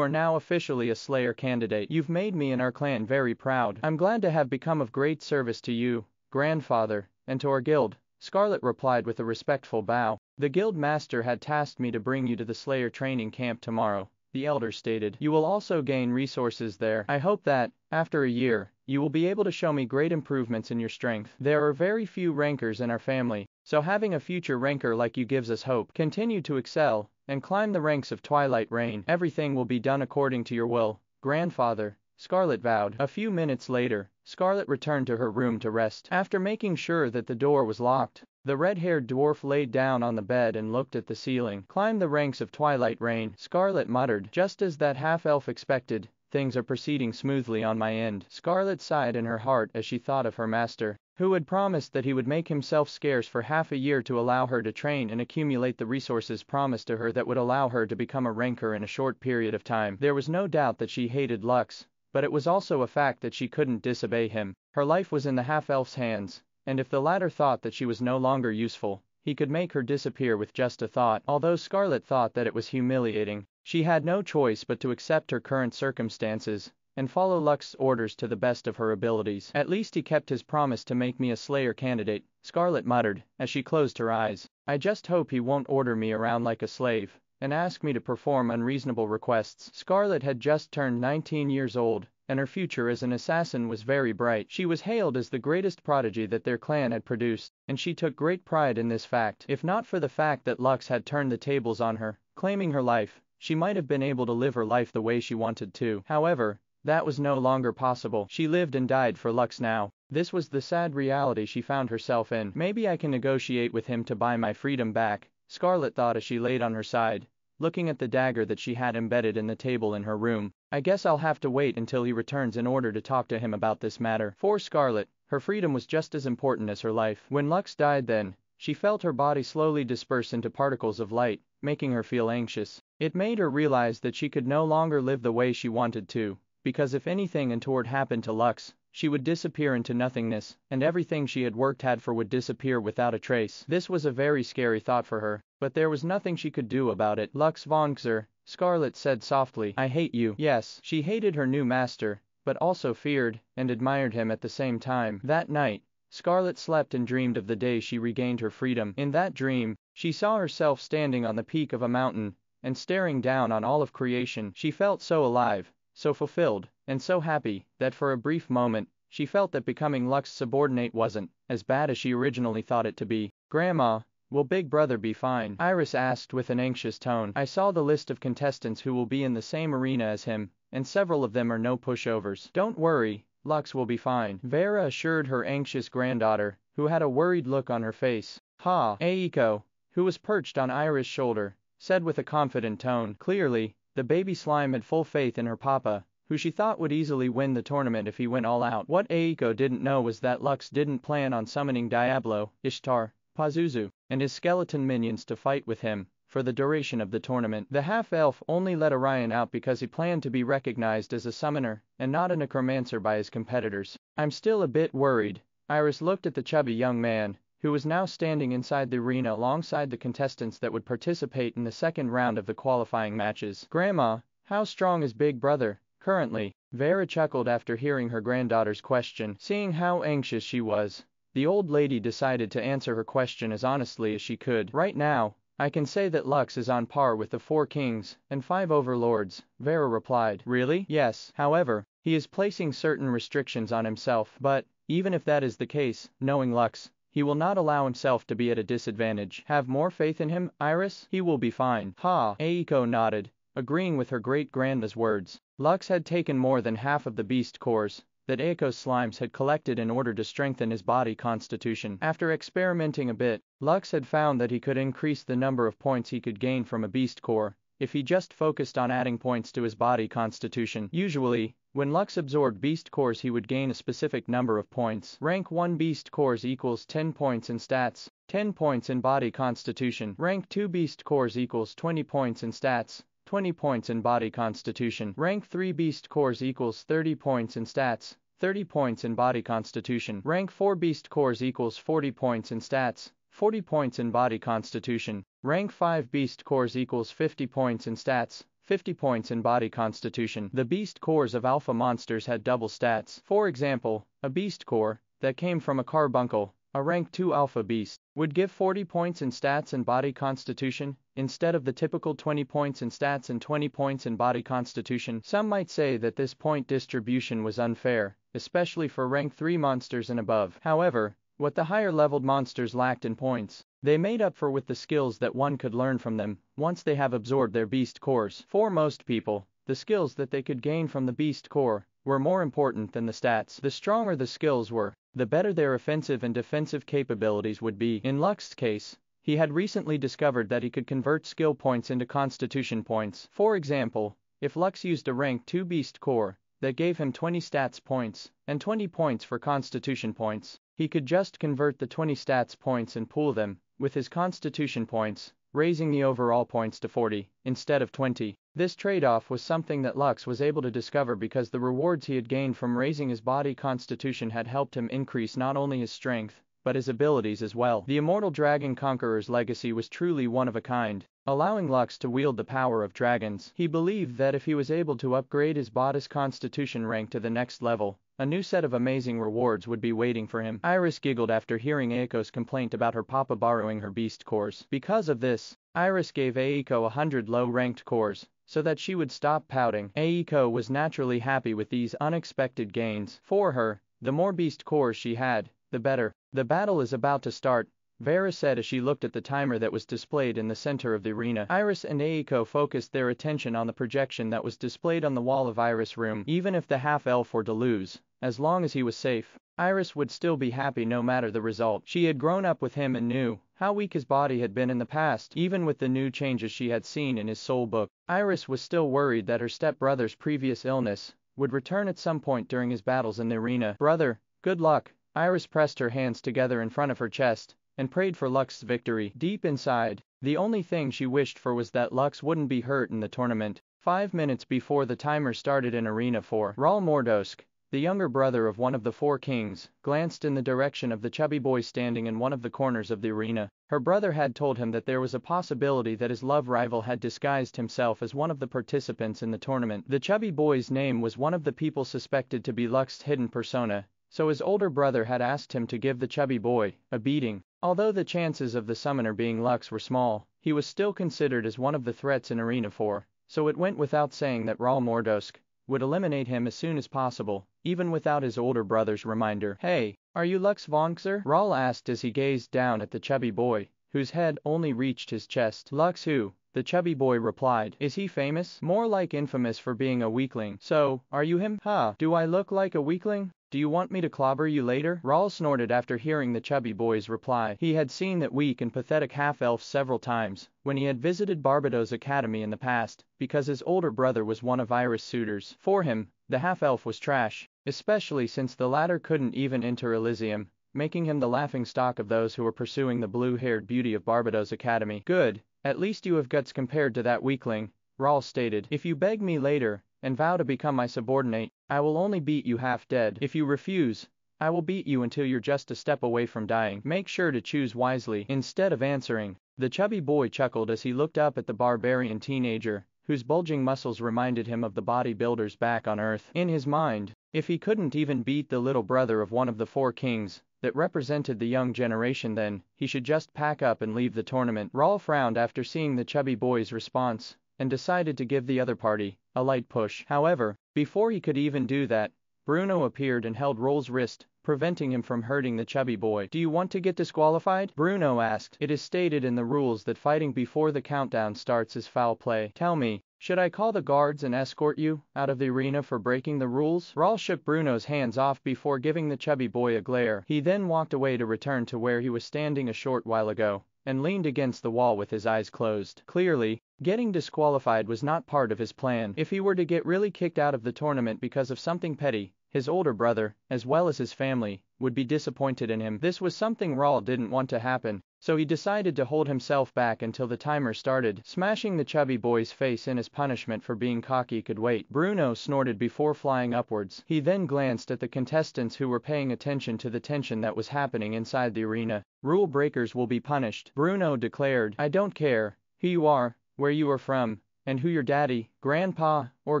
are now officially a Slayer candidate. You've made me and our clan very proud. I'm glad to have become of great service to you, grandfather, and to our guild, Scarlet replied with a respectful bow. The guild master had tasked me to bring you to the Slayer training camp tomorrow, the elder stated. You will also gain resources there. I hope that, after a year, you will be able to show me great improvements in your strength. There are very few rankers in our family, so having a future ranker like you gives us hope. Continue to excel, and climb the ranks of Twilight Rain. Everything will be done according to your will, grandfather, Scarlet vowed. A few minutes later, Scarlet returned to her room to rest. After making sure that the door was locked, the red-haired dwarf laid down on the bed and looked at the ceiling. Climb the ranks of Twilight Rain, Scarlet muttered. Just as that half-elf expected, things are proceeding smoothly on my end. Scarlet sighed in her heart as she thought of her master, who had promised that he would make himself scarce for half a year to allow her to train and accumulate the resources promised to her that would allow her to become a ranker in a short period of time. There was no doubt that she hated Lux, but it was also a fact that she couldn't disobey him. Her life was in the half-elf's hands, and if the latter thought that she was no longer useful, he could make her disappear with just a thought. Although Scarlet thought that it was humiliating, she had no choice but to accept her current circumstances, and follow Lux's orders to the best of her abilities. At least he kept his promise to make me a Slayer candidate, Scarlet muttered, as she closed her eyes. I just hope he won't order me around like a slave, and ask me to perform unreasonable requests. Scarlet had just turned nineteen years old, and her future as an assassin was very bright. She was hailed as the greatest prodigy that their clan had produced, and she took great pride in this fact. If not for the fact that Lux had turned the tables on her, claiming her life, she might have been able to live her life the way she wanted to. However, that was no longer possible. She lived and died for Lux now. This was the sad reality she found herself in. Maybe I can negotiate with him to buy my freedom back, Scarlet thought as she laid on her side, looking at the dagger that she had embedded in the table in her room. I guess I'll have to wait until he returns in order to talk to him about this matter. For Scarlet, her freedom was just as important as her life. When Lux died then, she felt her body slowly disperse into particles of light, making her feel anxious. It made her realize that she could no longer live the way she wanted to, because if anything untoward happened to Lux, she would disappear into nothingness, and everything she had worked hard for would disappear without a trace. This was a very scary thought for her, but there was nothing she could do about it. Lux von Xer, Scarlet said softly. I hate you. Yes, she hated her new master, but also feared and admired him at the same time. That night, Scarlet slept and dreamed of the day she regained her freedom. In that dream, she saw herself standing on the peak of a mountain, and staring down on all of creation. She felt so alive, so fulfilled, and so happy, that for a brief moment, she felt that becoming Lux's subordinate wasn't as bad as she originally thought it to be. Grandma, will Big Brother be fine? Iris asked with an anxious tone. I saw the list of contestants who will be in the same arena as him, and several of them are no pushovers. Don't worry, Lux will be fine, Vera assured her anxious granddaughter, who had a worried look on her face. Ha! Aiko, who was perched on Iris' shoulder, said with a confident tone. Clearly, the baby slime had full faith in her papa, who she thought would easily win the tournament if he went all out. What Aiko didn't know was that Lux didn't plan on summoning Diablo, Ishtar, Pazuzu, and his skeleton minions to fight with him for the duration of the tournament. The half-elf only let Orion out because he planned to be recognized as a summoner and not a necromancer by his competitors. I'm still a bit worried. Iris looked at the chubby young man, who was now standing inside the arena alongside the contestants that would participate in the second round of the qualifying matches. Grandma, how strong is Big Brother currently? Vera chuckled after hearing her granddaughter's question. Seeing how anxious she was, the old lady decided to answer her question as honestly as she could. Right now, I can say that Lux is on par with the four kings and five overlords, Vera replied. Really? Yes. However, he is placing certain restrictions on himself, but, even if that is the case, knowing Lux, he will not allow himself to be at a disadvantage. Have more faith in him, Iris. He will be fine. Ha! Aiko nodded, agreeing with her great-grandma's words. Lux had taken more than half of the beast cores that Aiko's slimes had collected in order to strengthen his body constitution. After experimenting a bit, Lux had found that he could increase the number of points he could gain from a beast core, if he just focused on adding points to his body constitution. Usually, when Lux absorbed beast cores he would gain a specific number of points. Rank one beast cores equals ten points in stats, ten points in body constitution. Rank two beast cores equals twenty points in stats, twenty points in body constitution. Rank three beast cores equals thirty points in stats, thirty points in body constitution. Rank four beast cores equals forty points in stats, forty points in body constitution. Rank five beast cores equals fifty points in stats, fifty points in body constitution. The beast cores of alpha monsters had double stats. For example, a beast core that came from a carbuncle, a rank two alpha beast, would give forty points in stats and body constitution, instead of the typical twenty points in stats and twenty points in body constitution. Some might say that this point distribution was unfair, especially for rank three monsters and above. However, what the higher leveled monsters lacked in points, they made up for with the skills that one could learn from them, once they have absorbed their beast cores. For most people, the skills that they could gain from the beast core were more important than the stats. The stronger the skills were, the better their offensive and defensive capabilities would be. In Lux's case, he had recently discovered that he could convert skill points into constitution points. For example, if Lux used a rank two beast core that gave him twenty stats points and twenty points for constitution points, he could just convert the twenty stats points and pool them with his constitution points, raising the overall points to forty instead of twenty. This trade-off was something that Lux was able to discover because the rewards he had gained from raising his body constitution had helped him increase not only his strength, but his abilities as well. The Immortal Dragon Conqueror's legacy was truly one of a kind, allowing Lux to wield the power of dragons. He believed that if he was able to upgrade his body's constitution rank to the next level, a new set of amazing rewards would be waiting for him. Iris giggled after hearing Aiko's complaint about her papa borrowing her beast cores. Because of this, Iris gave Aiko one hundred low-ranked cores, so that she would stop pouting. Aiko was naturally happy with these unexpected gains. For her, the more beast cores she had, the better. The battle is about to start, Vera said as she looked at the timer that was displayed in the center of the arena. Iris and Aiko focused their attention on the projection that was displayed on the wall of Iris' room. Even if the half-elf were to lose, as long as he was safe, Iris would still be happy no matter the result. She had grown up with him and knew how weak his body had been in the past. Even with the new changes she had seen in his soul book, Iris was still worried that her stepbrother's previous illness would return at some point during his battles in the arena. "Brother, good luck." Iris pressed her hands together in front of her chest and prayed for Lux's victory. Deep inside, the only thing she wished for was that Lux wouldn't be hurt in the tournament. Five minutes before the timer started in Arena four, Raul Mordosk, the younger brother of one of the four kings, glanced in the direction of the chubby boy standing in one of the corners of the arena. Her brother had told him that there was a possibility that his love rival had disguised himself as one of the participants in the tournament. The chubby boy's name was one of the people suspected to be Lux's hidden persona, so his older brother had asked him to give the chubby boy a beating. Although the chances of the summoner being Lux were small, he was still considered as one of the threats in Arena four, so it went without saying that Raul Mordosk would eliminate him as soon as possible, even without his older brother's reminder. "Hey, are you Lux Vonxer?" Raul asked as he gazed down at the chubby boy, whose head only reached his chest. "Lux who?" the chubby boy replied. "Is he famous?" "More like infamous for being a weakling." "So, are you him?" "Huh, do I look like a weakling? Do you want me to clobber you later?" Raul snorted after hearing the chubby boy's reply. He had seen that weak and pathetic half-elf several times, when he had visited Barbatos Academy in the past, because his older brother was one of Iris' suitors. For him, the half-elf was trash, especially since the latter couldn't even enter Elysium, making him the laughingstock of those who were pursuing the blue-haired beauty of Barbatos Academy. "Good, at least you have guts compared to that weakling," Raul stated. "If you beg me later, and vow to become my subordinate, I will only beat you half dead. If you refuse, I will beat you until you're just a step away from dying. Make sure to choose wisely." Instead of answering, the chubby boy chuckled as he looked up at the barbarian teenager, whose bulging muscles reminded him of the bodybuilders back on Earth. In his mind, if he couldn't even beat the little brother of one of the four kings that represented the young generation, then he should just pack up and leave the tournament. Raul frowned after seeing the chubby boy's response, and decided to give the other party a light push. However, before he could even do that, Bruno appeared and held Raul's wrist, preventing him from hurting the chubby boy. "Do you want to get disqualified?" Bruno asked. "It is stated in the rules that fighting before the countdown starts is foul play. Tell me, should I call the guards and escort you out of the arena for breaking the rules?" Raul shook Bruno's hands off before giving the chubby boy a glare. He then walked away to return to where he was standing a short while ago, and leaned against the wall with his eyes closed. Clearly, Getting disqualified was not part of his plan. If he were to get really kicked out of the tournament because of something petty, his older brother, as well as his family, would be disappointed in him. This was something Raul didn't want to happen, so he decided to hold himself back until the timer started. Smashing the chubby boy's face in his punishment for being cocky could wait. Bruno snorted before flying upwards. He then glanced at the contestants who were paying attention to the tension that was happening inside the arena. "Rule breakers will be punished," Bruno declared. "I don't care who you are, where you are from, and who your daddy, grandpa, or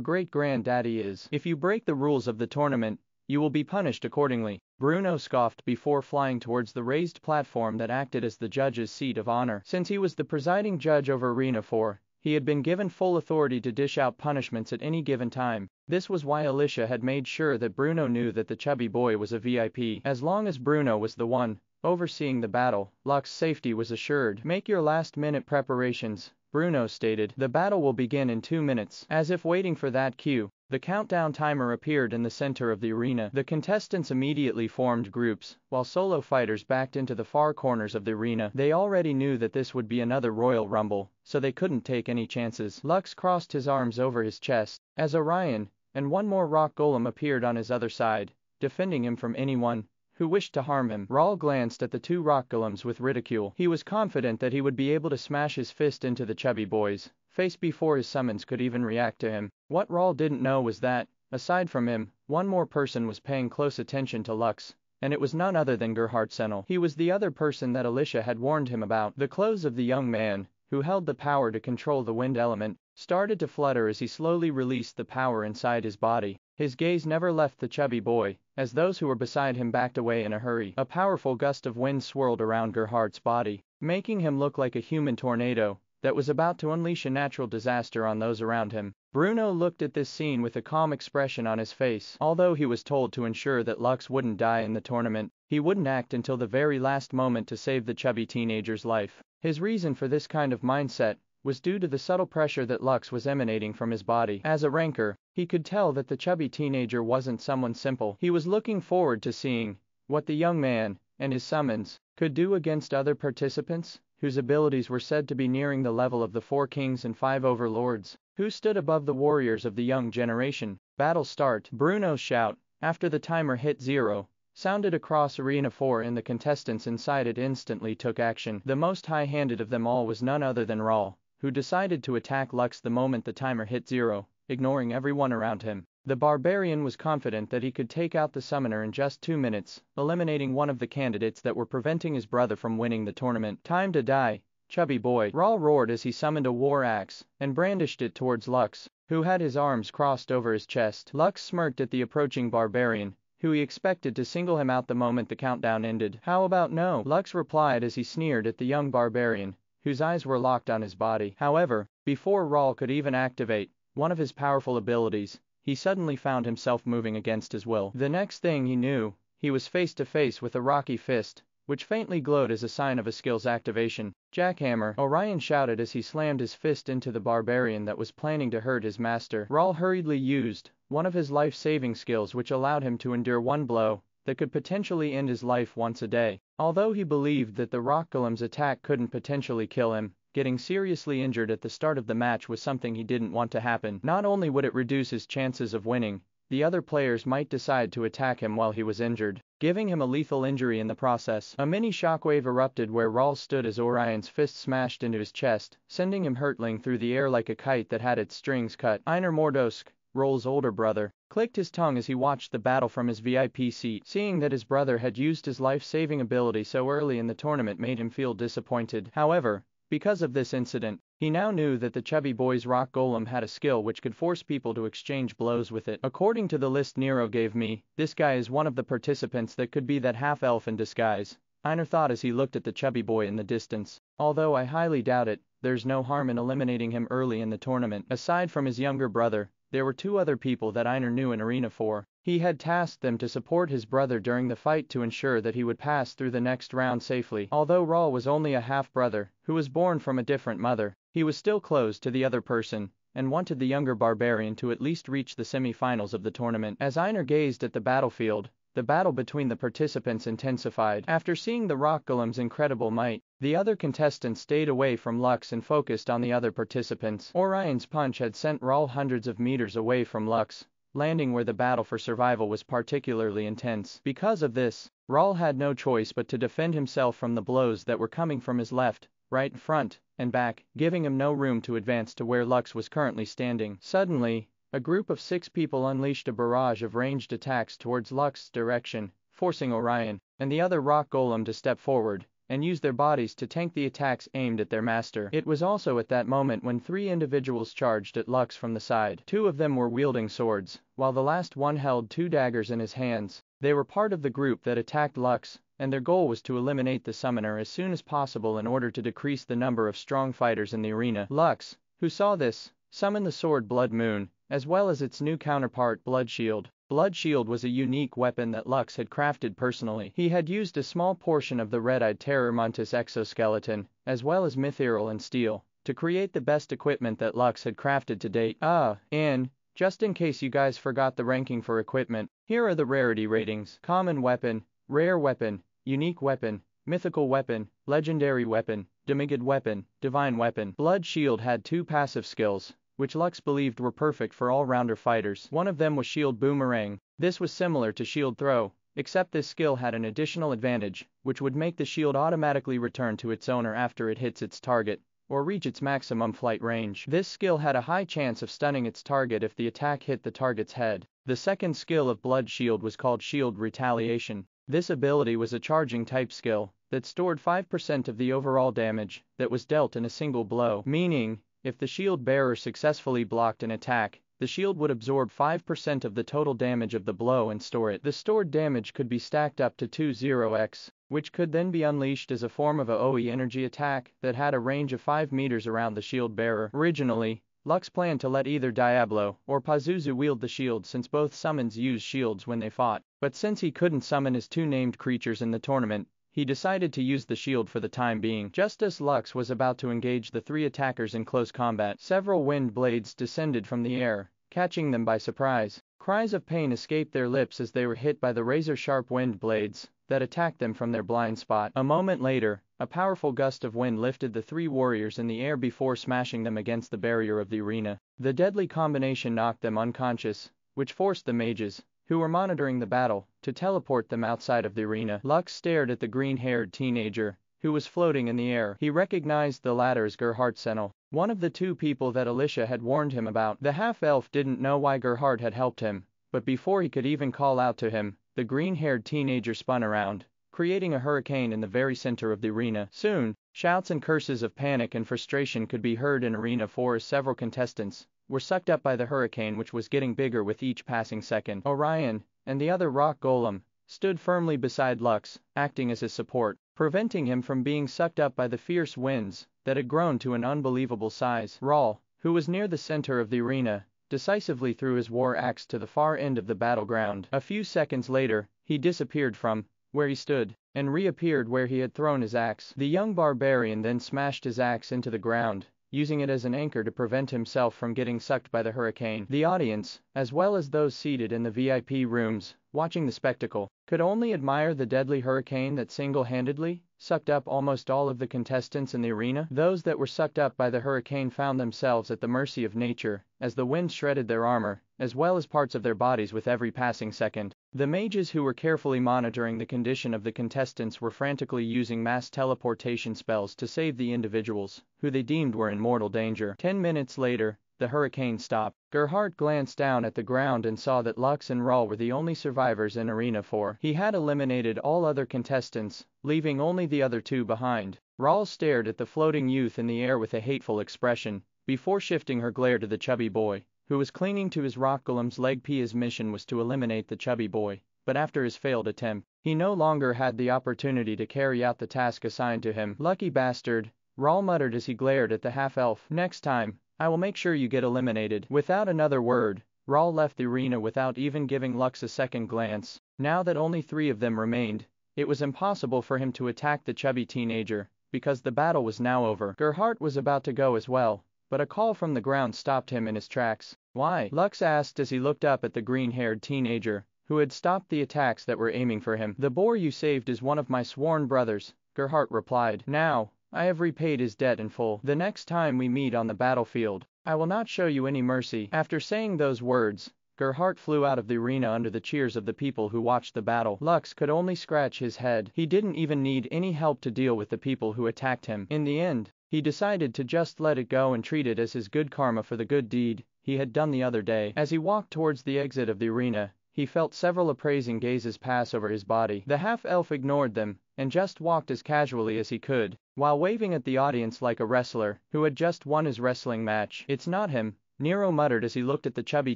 great-granddaddy is. If you break the rules of the tournament, you will be punished accordingly." Bruno scoffed before flying towards the raised platform that acted as the judge's seat of honor. Since he was the presiding judge over Arena four, he had been given full authority to dish out punishments at any given time. This was why Alicia had made sure that Bruno knew that the chubby boy was a V I P. As long as Bruno was the one overseeing the battle, Lux's safety was assured. "Make your last-minute preparations," Bruno stated. "The battle will begin in two minutes. As if waiting for that cue, the countdown timer appeared in the center of the arena. The contestants immediately formed groups, while solo fighters backed into the far corners of the arena. They already knew that this would be another Royal Rumble, so they couldn't take any chances. Lux crossed his arms over his chest, as Orion, and one more rock golem appeared on his other side, defending him from anyone who wished to harm him. Raul glanced at the two rock golems with ridicule. He was confident that he would be able to smash his fist into the chubby boy's face before his summons could even react to him. What Raul didn't know was that, aside from him, one more person was paying close attention to Lux, and it was none other than Gerhard Senel. He was the other person that Alicia had warned him about. The clothes of the young man, who held the power to control the wind element, started to flutter as he slowly released the power inside his body. His gaze never left the chubby boy, as those who were beside him backed away in a hurry. A powerful gust of wind swirled around Gerhard's body, making him look like a human tornado that was about to unleash a natural disaster on those around him. Bruno looked at this scene with a calm expression on his face. Although he was told to ensure that Lux wouldn't die in the tournament, he wouldn't act until the very last moment to save the chubby teenager's life. His reason for this kind of mindset was due to the subtle pressure that Lux was emanating from his body. As a ranker, he could tell that the chubby teenager wasn't someone simple. He was looking forward to seeing what the young man and his summons could do against other participants, whose abilities were said to be nearing the level of the four kings and five overlords, who stood above the warriors of the young generation. "Battle start!" Bruno's shout, after the timer hit zero, sounded across Arena four, and the contestants inside it instantly took action. The most high-handed of them all was none other than Raul, who decided to attack Lux the moment the timer hit zero, ignoring everyone around him. The barbarian was confident that he could take out the summoner in just two minutes, eliminating one of the candidates that were preventing his brother from winning the tournament. "Time to die, chubby boy!" Raul roared as he summoned a war axe and brandished it towards Lux, who had his arms crossed over his chest. Lux smirked at the approaching barbarian, who he expected to single him out the moment the countdown ended. "How about no?" Lux replied as he sneered at the young barbarian, whose eyes were locked on his body. However, before Raul could even activate one of his powerful abilities, he suddenly found himself moving against his will. The next thing he knew, he was face to face with a rocky fist, which faintly glowed as a sign of a skill's activation. "Jackhammer!" Orion shouted as he slammed his fist into the barbarian that was planning to hurt his master. Raul hurriedly used one of his life-saving skills, which allowed him to endure one blow that could potentially end his life once a day. Although he believed that the rock golem's attack couldn't potentially kill him, getting seriously injured at the start of the match was something he didn't want to happen. Not only would it reduce his chances of winning, the other players might decide to attack him while he was injured, giving him a lethal injury in the process. A mini shockwave erupted where Raul stood as Orion's fist smashed into his chest, sending him hurtling through the air like a kite that had its strings cut. Einar Mordosk, Raul's older brother, clicked his tongue as he watched the battle from his V I P seat. Seeing that his brother had used his life-saving ability so early in the tournament made him feel disappointed. However, because of this incident, he now knew that the chubby boy's rock golem had a skill which could force people to exchange blows with it. According to the list Nero gave me, this guy is one of the participants that could be that half-elf in disguise, Einar thought as he looked at the chubby boy in the distance. Although I highly doubt it, there's no harm in eliminating him early in the tournament. Aside from his younger brother, there were two other people that Einar knew in Arena four. He had tasked them to support his brother during the fight to ensure that he would pass through the next round safely. Although Raul was only a half-brother, who was born from a different mother, he was still close to the other person, and wanted the younger barbarian to at least reach the semi-finals of the tournament. As Einar gazed at the battlefield, The battle between the participants intensified. After seeing the rock golem's incredible might, the other contestants stayed away from Lux and focused on the other participants. Orion's punch had sent Rahl hundreds of meters away from Lux, landing where the battle for survival was particularly intense. Because of this, Rahl had no choice but to defend himself from the blows that were coming from his left, right, front, and back, giving him no room to advance to where Lux was currently standing. Suddenly, a group of six people unleashed a barrage of ranged attacks towards Lux's direction, forcing Orion and the other rock golem to step forward and use their bodies to tank the attacks aimed at their master. It was also at that moment when three individuals charged at Lux from the side. Two of them were wielding swords, while the last one held two daggers in his hands. They were part of the group that attacked Lux, and their goal was to eliminate the summoner as soon as possible in order to decrease the number of strong fighters in the arena. Lux, who saw this, summoned the sword Blood Moon, as well as its new counterpart Bloodshield. Bloodshield was a unique weapon that Lux had crafted personally. He had used a small portion of the Red-Eyed Terror Montus exoskeleton, as well as Mithril and steel, to create the best equipment that Lux had crafted to date. Ah, uh, and, just in case you guys forgot the ranking for equipment, here are the rarity ratings. Common Weapon, Rare Weapon, Unique Weapon, Mythical Weapon, Legendary Weapon, Demigod Weapon, Divine Weapon. Bloodshield had two passive skills, which Lux believed were perfect for all-rounder fighters. One of them was Shield Boomerang. This was similar to Shield Throw, except this skill had an additional advantage, which would make the shield automatically return to its owner after it hits its target, or reach its maximum flight range. This skill had a high chance of stunning its target if the attack hit the target's head. The second skill of Bloodshield was called Shield Retaliation. This ability was a charging-type skill that stored five percent of the overall damage that was dealt in a single blow, meaning, if the shield bearer successfully blocked an attack, the shield would absorb five percent of the total damage of the blow and store it. The stored damage could be stacked up to two zero x, which could then be unleashed as a form of a O E energy attack that had a range of five meters around the shield bearer. Originally, Lux planned to let either Diablo or Pazuzu wield the shield since both summons used shields when they fought, but since he couldn't summon his two named creatures in the tournament, he decided to use the shield for the time being. Just as Lux was about to engage the three attackers in close combat, several wind blades descended from the air, catching them by surprise. Cries of pain escaped their lips as they were hit by the razor-sharp wind blades that attacked them from their blind spot. A moment later, a powerful gust of wind lifted the three warriors in the air before smashing them against the barrier of the arena. The deadly combination knocked them unconscious, which forced the mages, who were monitoring the battle, to teleport them outside of the arena. Lux stared at the green-haired teenager, who was floating in the air. He recognized the latter as Gerhard Senel, one of the two people that Alicia had warned him about. The half-elf didn't know why Gerhard had helped him, but before he could even call out to him, the green-haired teenager spun around, creating a hurricane in the very center of the arena. Soon, shouts and curses of panic and frustration could be heard in Arena four as several contestants were sucked up by the hurricane, which was getting bigger with each passing second. Orion and the other rock golem stood firmly beside Lux, acting as his support, preventing him from being sucked up by the fierce winds that had grown to an unbelievable size. Rahl, who was near the center of the arena, decisively threw his war axe to the far end of the battleground. A few seconds later, he disappeared from where he stood and reappeared where he had thrown his axe. The young barbarian then smashed his axe into the ground, using it as an anchor to prevent himself from getting sucked by the hurricane. The audience, as well as those seated in the V I P rooms, watching the spectacle, could only admire the deadly hurricane that single-handedly sucked up almost all of the contestants in the arena. Those that were sucked up by the hurricane found themselves at the mercy of nature, as the wind shredded their armor, as well as parts of their bodies with every passing second. The mages who were carefully monitoring the condition of the contestants were frantically using mass teleportation spells to save the individuals who they deemed were in mortal danger. Ten minutes later, the hurricane stopped. Gerhard glanced down at the ground and saw that Lux and Rahl were the only survivors in Arena four. He had eliminated all other contestants, leaving only the other two behind. Rahl stared at the floating youth in the air with a hateful expression, before shifting her glare to the chubby boy, who was clinging to his rock golem's leg. His mission was to eliminate the chubby boy, but after his failed attempt, he no longer had the opportunity to carry out the task assigned to him. "Lucky bastard," Rahl muttered as he glared at the half-elf. "Next time, I will make sure you get eliminated." Without another word, Rahl left the arena without even giving Lux a second glance. Now that only three of them remained, it was impossible for him to attack the chubby teenager, because the battle was now over. Gerhard was about to go as well, but a call from the ground stopped him in his tracks. "Why?" Lux asked as he looked up at the green-haired teenager, who had stopped the attacks that were aiming for him. "The boar you saved is one of my sworn brothers," Gerhardt replied. "Now, I have repaid his debt in full. The next time we meet on the battlefield, I will not show you any mercy." After saying those words, Gerhardt flew out of the arena under the cheers of the people who watched the battle. Lux could only scratch his head. He didn't even need any help to deal with the people who attacked him. In the end, he decided to just let it go and treat it as his good karma for the good deed he had done the other day. As he walked towards the exit of the arena, he felt several appraising gazes pass over his body. The half-elf ignored them, and just walked as casually as he could, while waving at the audience like a wrestler who had just won his wrestling match. "It's not him," Nero muttered as he looked at the chubby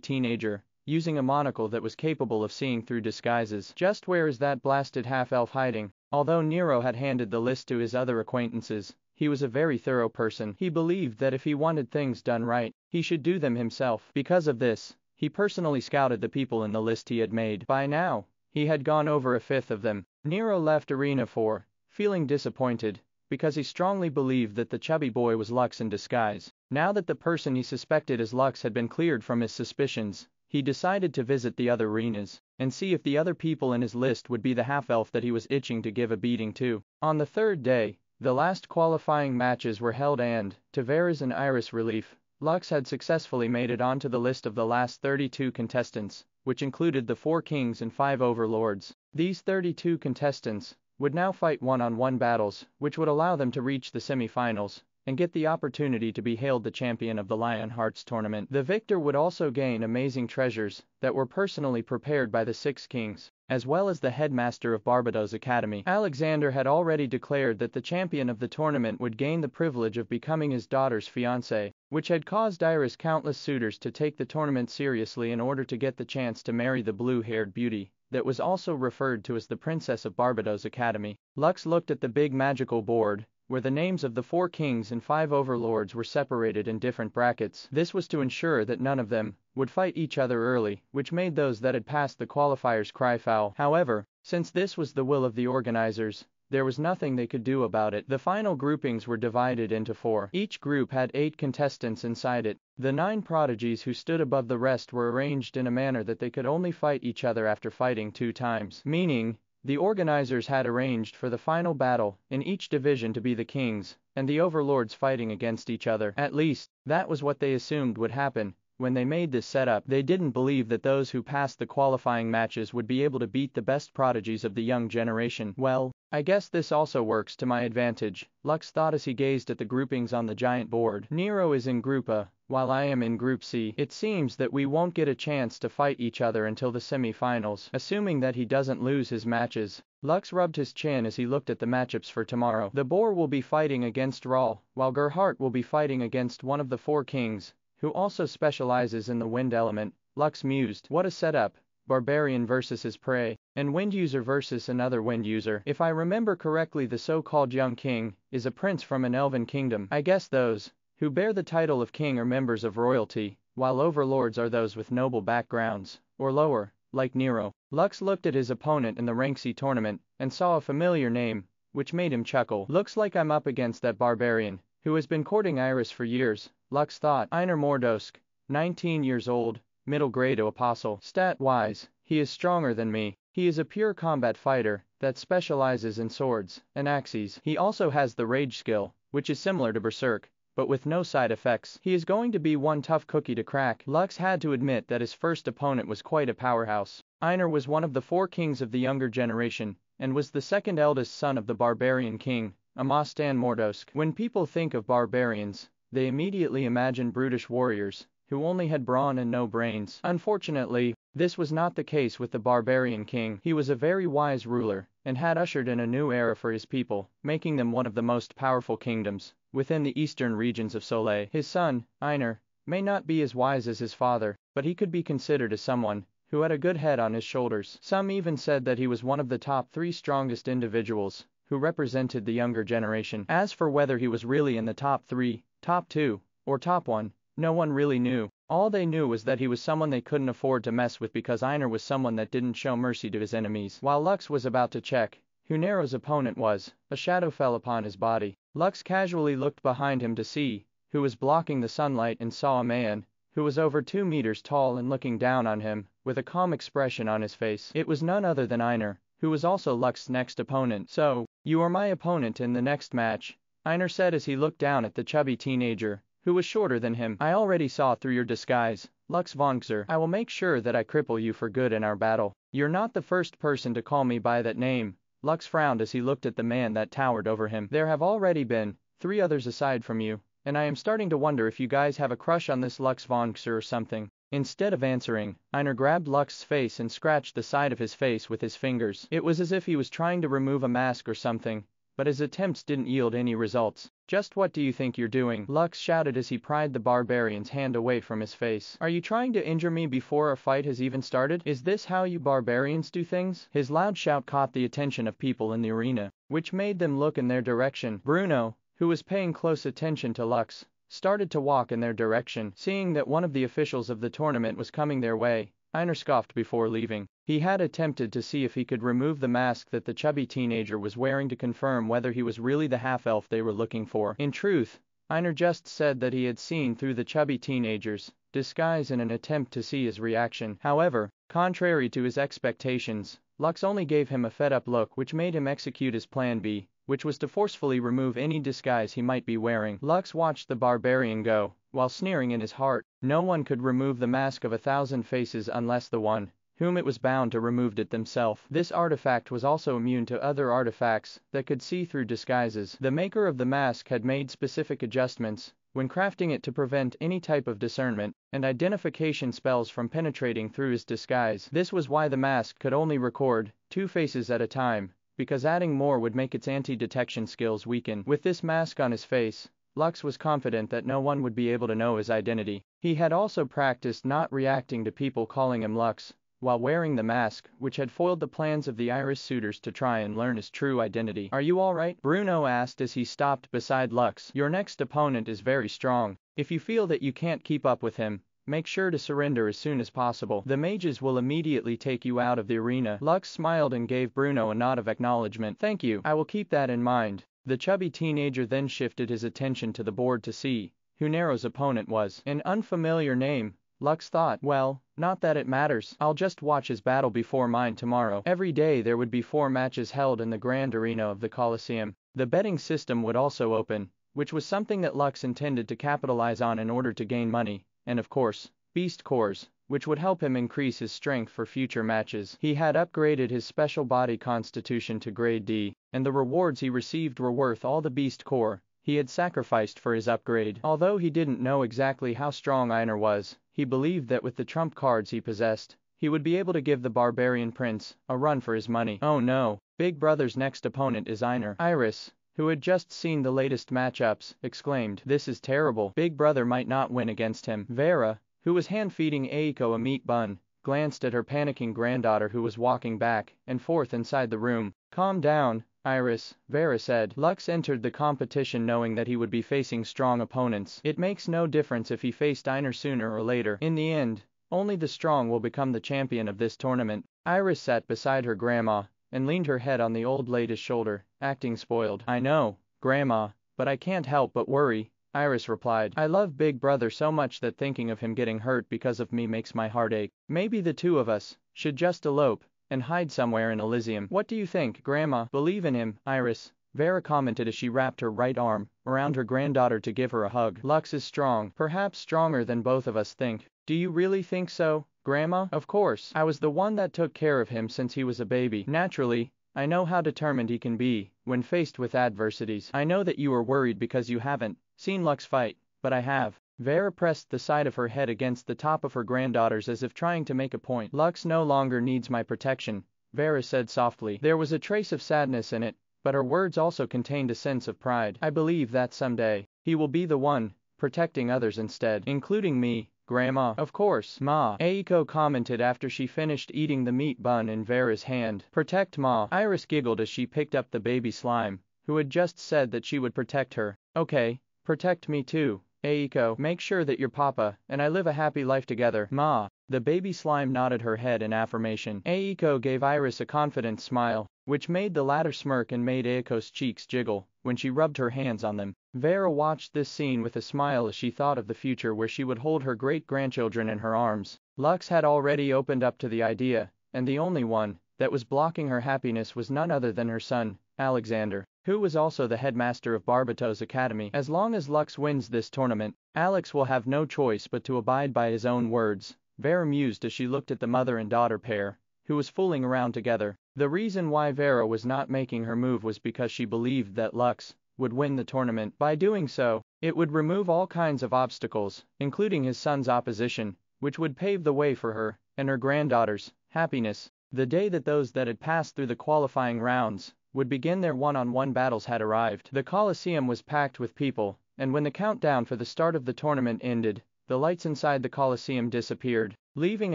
teenager, using a monocle that was capable of seeing through disguises. "Just where is that blasted half-elf hiding?" Although Nero had handed the list to his other acquaintances, he was a very thorough person. He believed that if he wanted things done right, he should do them himself. Because of this, he personally scouted the people in the list he had made. By now, he had gone over a fifth of them. Nero left Arena four, feeling disappointed, because he strongly believed that the chubby boy was Lux in disguise. Now that the person he suspected as Lux had been cleared from his suspicions, he decided to visit the other arenas and see if the other people in his list would be the half-elf that he was itching to give a beating to. On the third day, the last qualifying matches were held and, to Vera's and Iris' relief, Lux had successfully made it onto the list of the last thirty-two contestants, which included the four kings and five overlords. These thirty-two contestants would now fight one-on-one battles, which would allow them to reach the semi-finals and get the opportunity to be hailed the champion of the Lionhearts tournament. The victor would also gain amazing treasures that were personally prepared by the six kings, as well as the headmaster of Barbatos Academy. Alexander had already declared that the champion of the tournament would gain the privilege of becoming his daughter's fiancé, which had caused Iris countless suitors to take the tournament seriously in order to get the chance to marry the blue-haired beauty that was also referred to as the Princess of Barbatos Academy. Lux looked at the big magical board, where the names of the four kings and five overlords were separated in different brackets. This was to ensure that none of them would fight each other early, which made those that had passed the qualifiers cry foul. However, since this was the will of the organizers, there was nothing they could do about it. The final groupings were divided into four. Each group had eight contestants inside it. The nine prodigies who stood above the rest were arranged in a manner that they could only fight each other after fighting two times, meaning the organizers had arranged for the final battle in each division to be the kings and the overlords fighting against each other. At least, that was what they assumed would happen when they made this setup. They didn't believe that those who passed the qualifying matches would be able to beat the best prodigies of the young generation. "Well, I guess this also works to my advantage," Lux thought as he gazed at the groupings on the giant board. "Nero is in Group A, while I am in Group C. It seems that we won't get a chance to fight each other until the semi-finals, assuming that he doesn't lose his matches." Lux rubbed his chin as he looked at the matchups for tomorrow. The boar will be fighting against Rahl, while Gerhardt will be fighting against one of the four kings, who also specializes in the wind element. Lux mused. What a setup. Barbarian versus his prey, and wind user versus another wind user. If I remember correctly, the so-called young king is a prince from an elven kingdom. I guess those who bear the title of king are members of royalty, while overlords are those with noble backgrounds, or lower, like Nero. Lux looked at his opponent in the Rank C tournament, and saw a familiar name, which made him chuckle. Looks like I'm up against that barbarian, who has been courting Iris for years, Lux thought. Einar Mordosk, nineteen years old, middle grade apostle. Stat-wise, he is stronger than me. He is a pure combat fighter that specializes in swords and axes. He also has the rage skill, which is similar to Berserk, but with no side effects. He is going to be one tough cookie to crack. Lux had to admit that his first opponent was quite a powerhouse. Einar was one of the four kings of the younger generation, and was the second eldest son of the barbarian king, Amastan Mordosk. When people think of barbarians, they immediately imagine brutish warriors, who only had brawn and no brains. Unfortunately, this was not the case with the barbarian king. He was a very wise ruler, and had ushered in a new era for his people, making them one of the most powerful kingdoms within the eastern regions of Soleil. His son, Einar, may not be as wise as his father, but he could be considered as someone who had a good head on his shoulders. Some even said that he was one of the top three strongest individuals who represented the younger generation. As for whether he was really in the top three, top two, or top one, no one really knew. All they knew was that he was someone they couldn't afford to mess with, because Einar was someone that didn't show mercy to his enemies. While Lux was about to check who Nero's opponent was, a shadow fell upon his body. Lux casually looked behind him to see who was blocking the sunlight and saw a man who was over two meters tall and looking down on him, with a calm expression on his face. It was none other than Einar, who was also Lux's next opponent. "So, you are my opponent in the next match," Einar said as he looked down at the chubby teenager, who was shorter than him. "I already saw through your disguise, Lux von Xer. I will make sure that I cripple you for good in our battle." "You're not the first person to call me by that name," Lux frowned as he looked at the man that towered over him. "There have already been three others aside from you, and I am starting to wonder if you guys have a crush on this Lux von Xer or something." Instead of answering, Einar grabbed Lux's face and scratched the side of his face with his fingers. It was as if he was trying to remove a mask or something, but his attempts didn't yield any results. "Just what do you think you're doing?" Lux shouted as he pried the barbarian's hand away from his face. "Are you trying to injure me before our fight has even started? Is this how you barbarians do things?" His loud shout caught the attention of people in the arena, which made them look in their direction. Bruno, who was paying close attention to Lux, started to walk in their direction. Seeing that one of the officials of the tournament was coming their way, Einar scoffed before leaving. He had attempted to see if he could remove the mask that the chubby teenager was wearing to confirm whether he was really the half-elf they were looking for. In truth, Einar just said that he had seen through the chubby teenager's disguise in an attempt to see his reaction. However, contrary to his expectations, Lux only gave him a fed-up look, which made him execute his plan B, which was to forcefully remove any disguise he might be wearing. Lux watched the barbarian go, while sneering in his heart. No one could remove the Mask of a Thousand Faces unless the one whom it was bound to removed it themselves. This artifact was also immune to other artifacts that could see through disguises. The maker of the mask had made specific adjustments when crafting it to prevent any type of discernment and identification spells from penetrating through his disguise. This was why the mask could only record two faces at a time, because adding more would make its anti-detection skills weaken. With this mask on his face, Lux was confident that no one would be able to know his identity. He had also practiced not reacting to people calling him Lux while wearing the mask, which had foiled the plans of the Iris suitors to try and learn his true identity. "Are you alright?" Bruno asked as he stopped beside Lux. "Your next opponent is very strong. If you feel that you can't keep up with him, make sure to surrender as soon as possible. The mages will immediately take you out of the arena." Lux smiled and gave Bruno a nod of acknowledgement. "Thank you. I will keep that in mind." The chubby teenager then shifted his attention to the board to see who Nero's opponent was. An unfamiliar name, Lux thought. "Well, not that it matters. I'll just watch his battle before mine tomorrow." Every day there would be four matches held in the grand arena of the Colosseum. The betting system would also open, which was something that Lux intended to capitalize on in order to gain money, and of course, beast cores, which would help him increase his strength for future matches. He had upgraded his special body constitution to grade D, and the rewards he received were worth all the beast core he had sacrificed for his upgrade. Although he didn't know exactly how strong Einar was, he believed that with the trump cards he possessed, he would be able to give the barbarian prince a run for his money. "Oh no, Big Brother's next opponent is Einar." Iris, who had just seen the latest matchups, exclaimed. "This is terrible. Big Brother might not win against him." Vera, who was hand-feeding Aiko a meat bun, glanced at her panicking granddaughter who was walking back and forth inside the room. "Calm down, Iris," Vera said. Lux entered the competition knowing that he would be facing strong opponents. It makes no difference if he faced Einar sooner or later. In the end, only the strong will become the champion of this tournament. Iris sat beside her grandma and leaned her head on the old lady's shoulder, acting spoiled. "I know, Grandma, but I can't help but worry," Iris replied. "I love Big Brother so much that thinking of him getting hurt because of me makes my heart ache. Maybe the two of us should just elope and hide somewhere in Elysium. What do you think, Grandma?" "Believe in him, Iris," Vera commented as she wrapped her right arm around her granddaughter to give her a hug. "Lux is strong, perhaps stronger than both of us think." "Do you really think so, Grandma?" "Of course. I was the one that took care of him since he was a baby. Naturally, I know how determined he can be when faced with adversities. I know that you are worried because you haven't seen Lux fight, but I have." Vera pressed the side of her head against the top of her granddaughter's as if trying to make a point. "Lux no longer needs my protection," Vera said softly. There was a trace of sadness in it, but her words also contained a sense of pride. "I believe that someday, he will be the one, protecting others instead." "Including me, Grandma." "Of course, Ma," Aiko commented after she finished eating the meat bun in Vera's hand. "Protect Ma." Iris giggled as she picked up the baby slime, who had just said that she would protect her. "Okay, protect me too, Aiko. Make sure that your papa and I live a happy life together, Ma." The baby slime nodded her head in affirmation. Aiko gave Iris a confident smile, which made the latter smirk and made Aiko's cheeks jiggle, when she rubbed her hands on them. Vera watched this scene with a smile as she thought of the future where she would hold her great-grandchildren in her arms. Lux had already opened up to the idea, and the only one that was blocking her happiness was none other than her son, Alexander, who was also the headmaster of Barbatos Academy. As long as Lux wins this tournament, Alex will have no choice but to abide by his own words, Vera mused as she looked at the mother and daughter pair, who was fooling around together. The reason why Vera was not making her move was because she believed that Lux would win the tournament. By doing so, it would remove all kinds of obstacles, including his son's opposition, which would pave the way for her and her granddaughter's happiness. The day that those that had passed through the qualifying rounds would begin their one-on-one battles had arrived. The Coliseum was packed with people, and when the countdown for the start of the tournament ended, the lights inside the Coliseum disappeared, leaving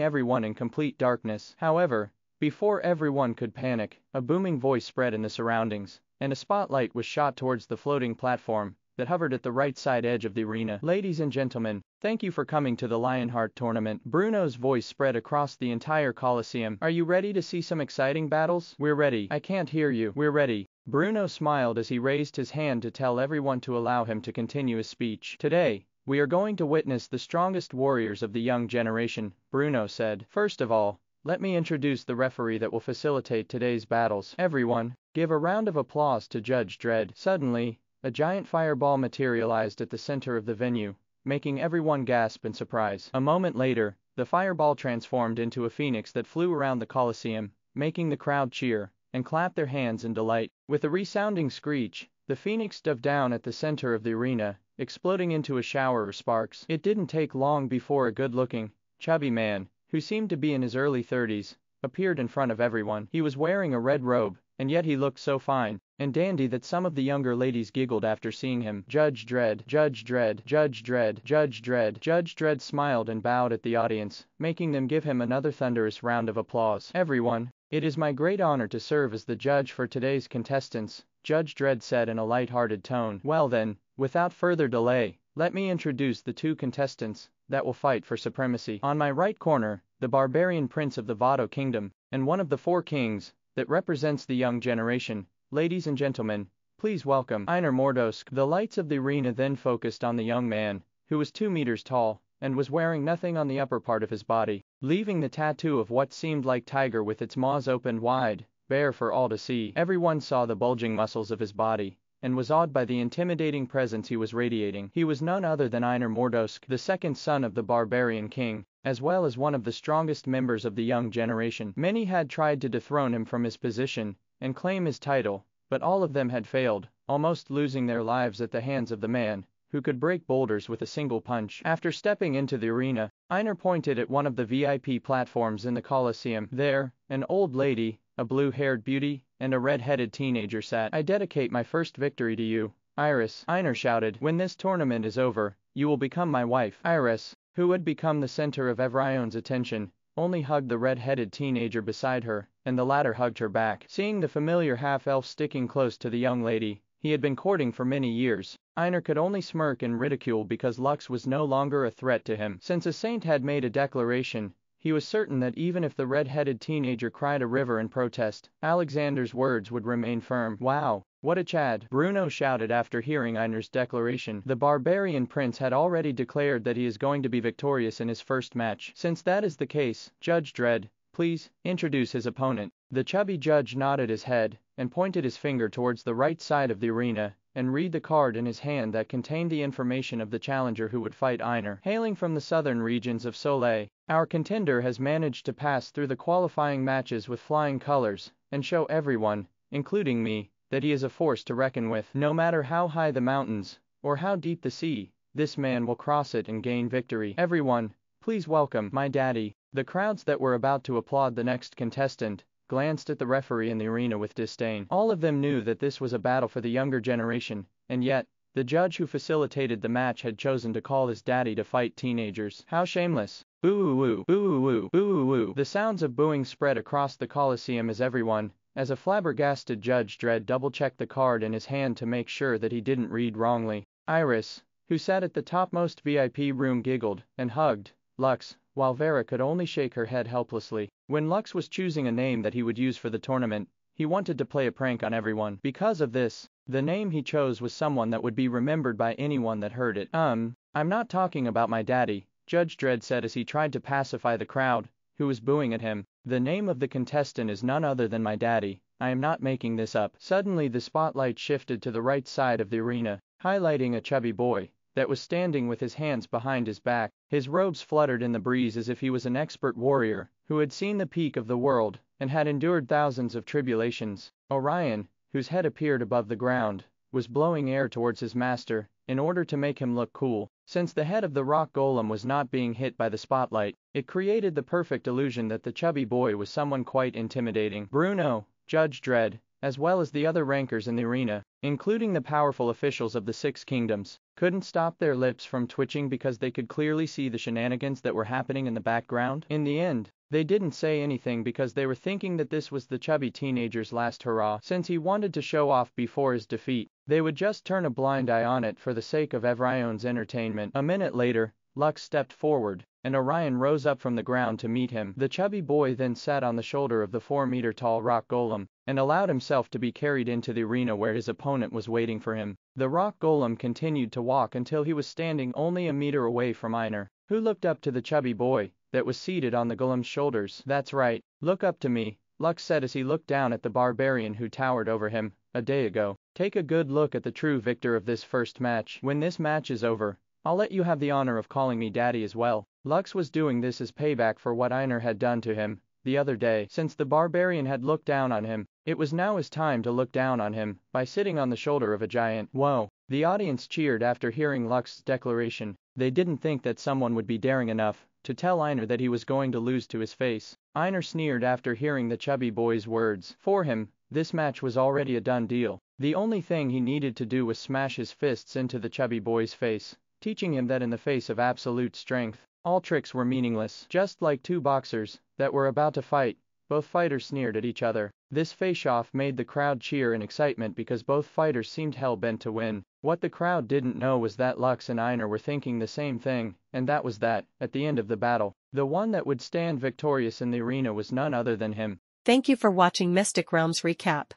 everyone in complete darkness. However, before everyone could panic, a booming voice spread in the surroundings, and a spotlight was shot towards the floating platform that hovered at the right side edge of the arena. "Ladies and gentlemen, thank you for coming to the Lionheart tournament." Bruno's voice spread across the entire Coliseum. "Are you ready to see some exciting battles?" "We're ready." "I can't hear you." "We're ready." Bruno smiled as he raised his hand to tell everyone to allow him to continue his speech. "Today, we are going to witness the strongest warriors of the young generation," Bruno said. "First of all, let me introduce the referee that will facilitate today's battles. Everyone, give a round of applause to Judge Dredd." Suddenly, a giant fireball materialized at the center of the venue, making everyone gasp in surprise. A moment later, the fireball transformed into a phoenix that flew around the Coliseum, making the crowd cheer and clap their hands in delight. With a resounding screech, the phoenix dove down at the center of the arena, exploding into a shower of sparks. It didn't take long before a good-looking, chubby man, who seemed to be in his early thirties, appeared in front of everyone. He was wearing a red robe, and yet he looked so fine and dandy that some of the younger ladies giggled after seeing him. "Judge Dredd, Judge Dredd, Judge Dredd, Judge Dredd." Judge Dredd smiled and bowed at the audience, making them give him another thunderous round of applause. "Everyone, it is my great honor to serve as the judge for today's contestants," Judge Dredd said in a light-hearted tone. "Well then, without further delay, let me introduce the two contestants that will fight for supremacy. On my right corner, the barbarian prince of the Vado kingdom, and one of the four kings that represents the young generation. Ladies and gentlemen, please welcome Einar Mordosk." The lights of the arena then focused on the young man, who was two meters tall, and was wearing nothing on the upper part of his body, leaving the tattoo of what seemed like tiger with its maws opened wide, bare for all to see. Everyone saw the bulging muscles of his body, and was awed by the intimidating presence he was radiating. He was none other than Einar Mordosk, the second son of the barbarian king, as well as one of the strongest members of the young generation. Many had tried to dethrone him from his position and claim his title, but all of them had failed, almost losing their lives at the hands of the man who could break boulders with a single punch. After stepping into the arena, Einar pointed at one of the V I P platforms in the Coliseum. There, an old lady, a blue-haired beauty, and a red-headed teenager sat. "I dedicate my first victory to you, Iris," Einar shouted. "When this tournament is over, you will become my wife." Iris, who had become the center of everyone's attention, only hugged the red-headed teenager beside her, and the latter hugged her back. Seeing the familiar half-elf sticking close to the young lady he had been courting for many years, Einar could only smirk and ridicule because Lux was no longer a threat to him. Since a saint had made a declaration, he was certain that even if the red-headed teenager cried a river in protest, Alexander's words would remain firm. "Wow, what a Chad," Bruno shouted after hearing Einar's declaration. The barbarian prince had already declared that he is going to be victorious in his first match. "Since that is the case, Judge Dredd, please introduce his opponent." The chubby judge nodded his head and pointed his finger towards the right side of the arena and read the card in his hand that contained the information of the challenger who would fight Einar. "Hailing from the southern regions of Soleil, our contender has managed to pass through the qualifying matches with flying colors, and show everyone, including me, that he is a force to reckon with. No matter how high the mountains, or how deep the sea, this man will cross it and gain victory. Everyone, please welcome my daddy." The crowds that were about to applaud the next contestant glanced at the referee in the arena with disdain. All of them knew that this was a battle for the younger generation, and yet, the judge who facilitated the match had chosen to call his daddy to fight teenagers. How shameless. Boo-oo-oo, boo-oo-oo, boo-oo-oo. The sounds of booing spread across the Coliseum as everyone, as a flabbergasted Judge Dredd double-checked the card in his hand to make sure that he didn't read wrongly. Iris, who sat at the topmost V I P room, giggled and hugged Lux, while Vera could only shake her head helplessly. When Lux was choosing a name that he would use for the tournament, he wanted to play a prank on everyone. Because of this, The name he chose was someone that would be remembered by anyone that heard it. Um, I'm not talking about my daddy, Judge Dredd said as he tried to pacify the crowd, who was booing at him. The name of the contestant is none other than my daddy. I am not making this up. Suddenly the spotlight shifted to the right side of the arena, highlighting a chubby boy that was standing with his hands behind his back. His robes fluttered in the breeze as if he was an expert warrior who had seen the peak of the world and had endured thousands of tribulations. Orion, whose head appeared above the ground, was blowing air towards his master in order to make him look cool. Since the head of the rock golem was not being hit by the spotlight, it created the perfect illusion that the chubby boy was someone quite intimidating. Bruno, Judge Dredd, as well as the other rankers in the arena, including the powerful officials of the Six Kingdoms, couldn't stop their lips from twitching because they could clearly see the shenanigans that were happening in the background. In the end, they didn't say anything because they were thinking that this was the chubby teenager's last hurrah. Since he wanted to show off before his defeat, they would just turn a blind eye on it for the sake of everyone's entertainment. A minute later, Lux stepped forward, and Orion rose up from the ground to meet him. The chubby boy then sat on the shoulder of the four-meter-tall rock golem, and allowed himself to be carried into the arena where his opponent was waiting for him. The rock golem continued to walk until he was standing only a meter away from Einar, who looked up to the chubby boy that was seated on the golem's shoulders. "That's right, look up to me," Lux said as he looked down at the barbarian who towered over him a day ago. "Take a good look at the true victor of this first match. When this match is over, I'll let you have the honor of calling me daddy as well." Lux was doing this as payback for what Einar had done to him the other day. Since the barbarian had looked down on him, it was now his time to look down on him by sitting on the shoulder of a giant. Whoa! The audience cheered after hearing Lux's declaration. They didn't think that someone would be daring enough to tell Einar that he was going to lose to his face. Einar sneered after hearing the chubby boy's words. For him, this match was already a done deal. The only thing he needed to do was smash his fists into the chubby boy's face, teaching him that in the face of absolute strength, all tricks were meaningless. Just like two boxers that were about to fight, both fighters sneered at each other. This face-off made the crowd cheer in excitement because both fighters seemed hell-bent to win. What the crowd didn't know was that Lux and Einar were thinking the same thing, and that was that, at the end of the battle, the one that would stand victorious in the arena was none other than him. Thank you for watching Mystic Realms Recap.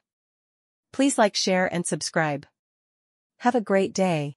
Please like, share, and subscribe. Have a great day.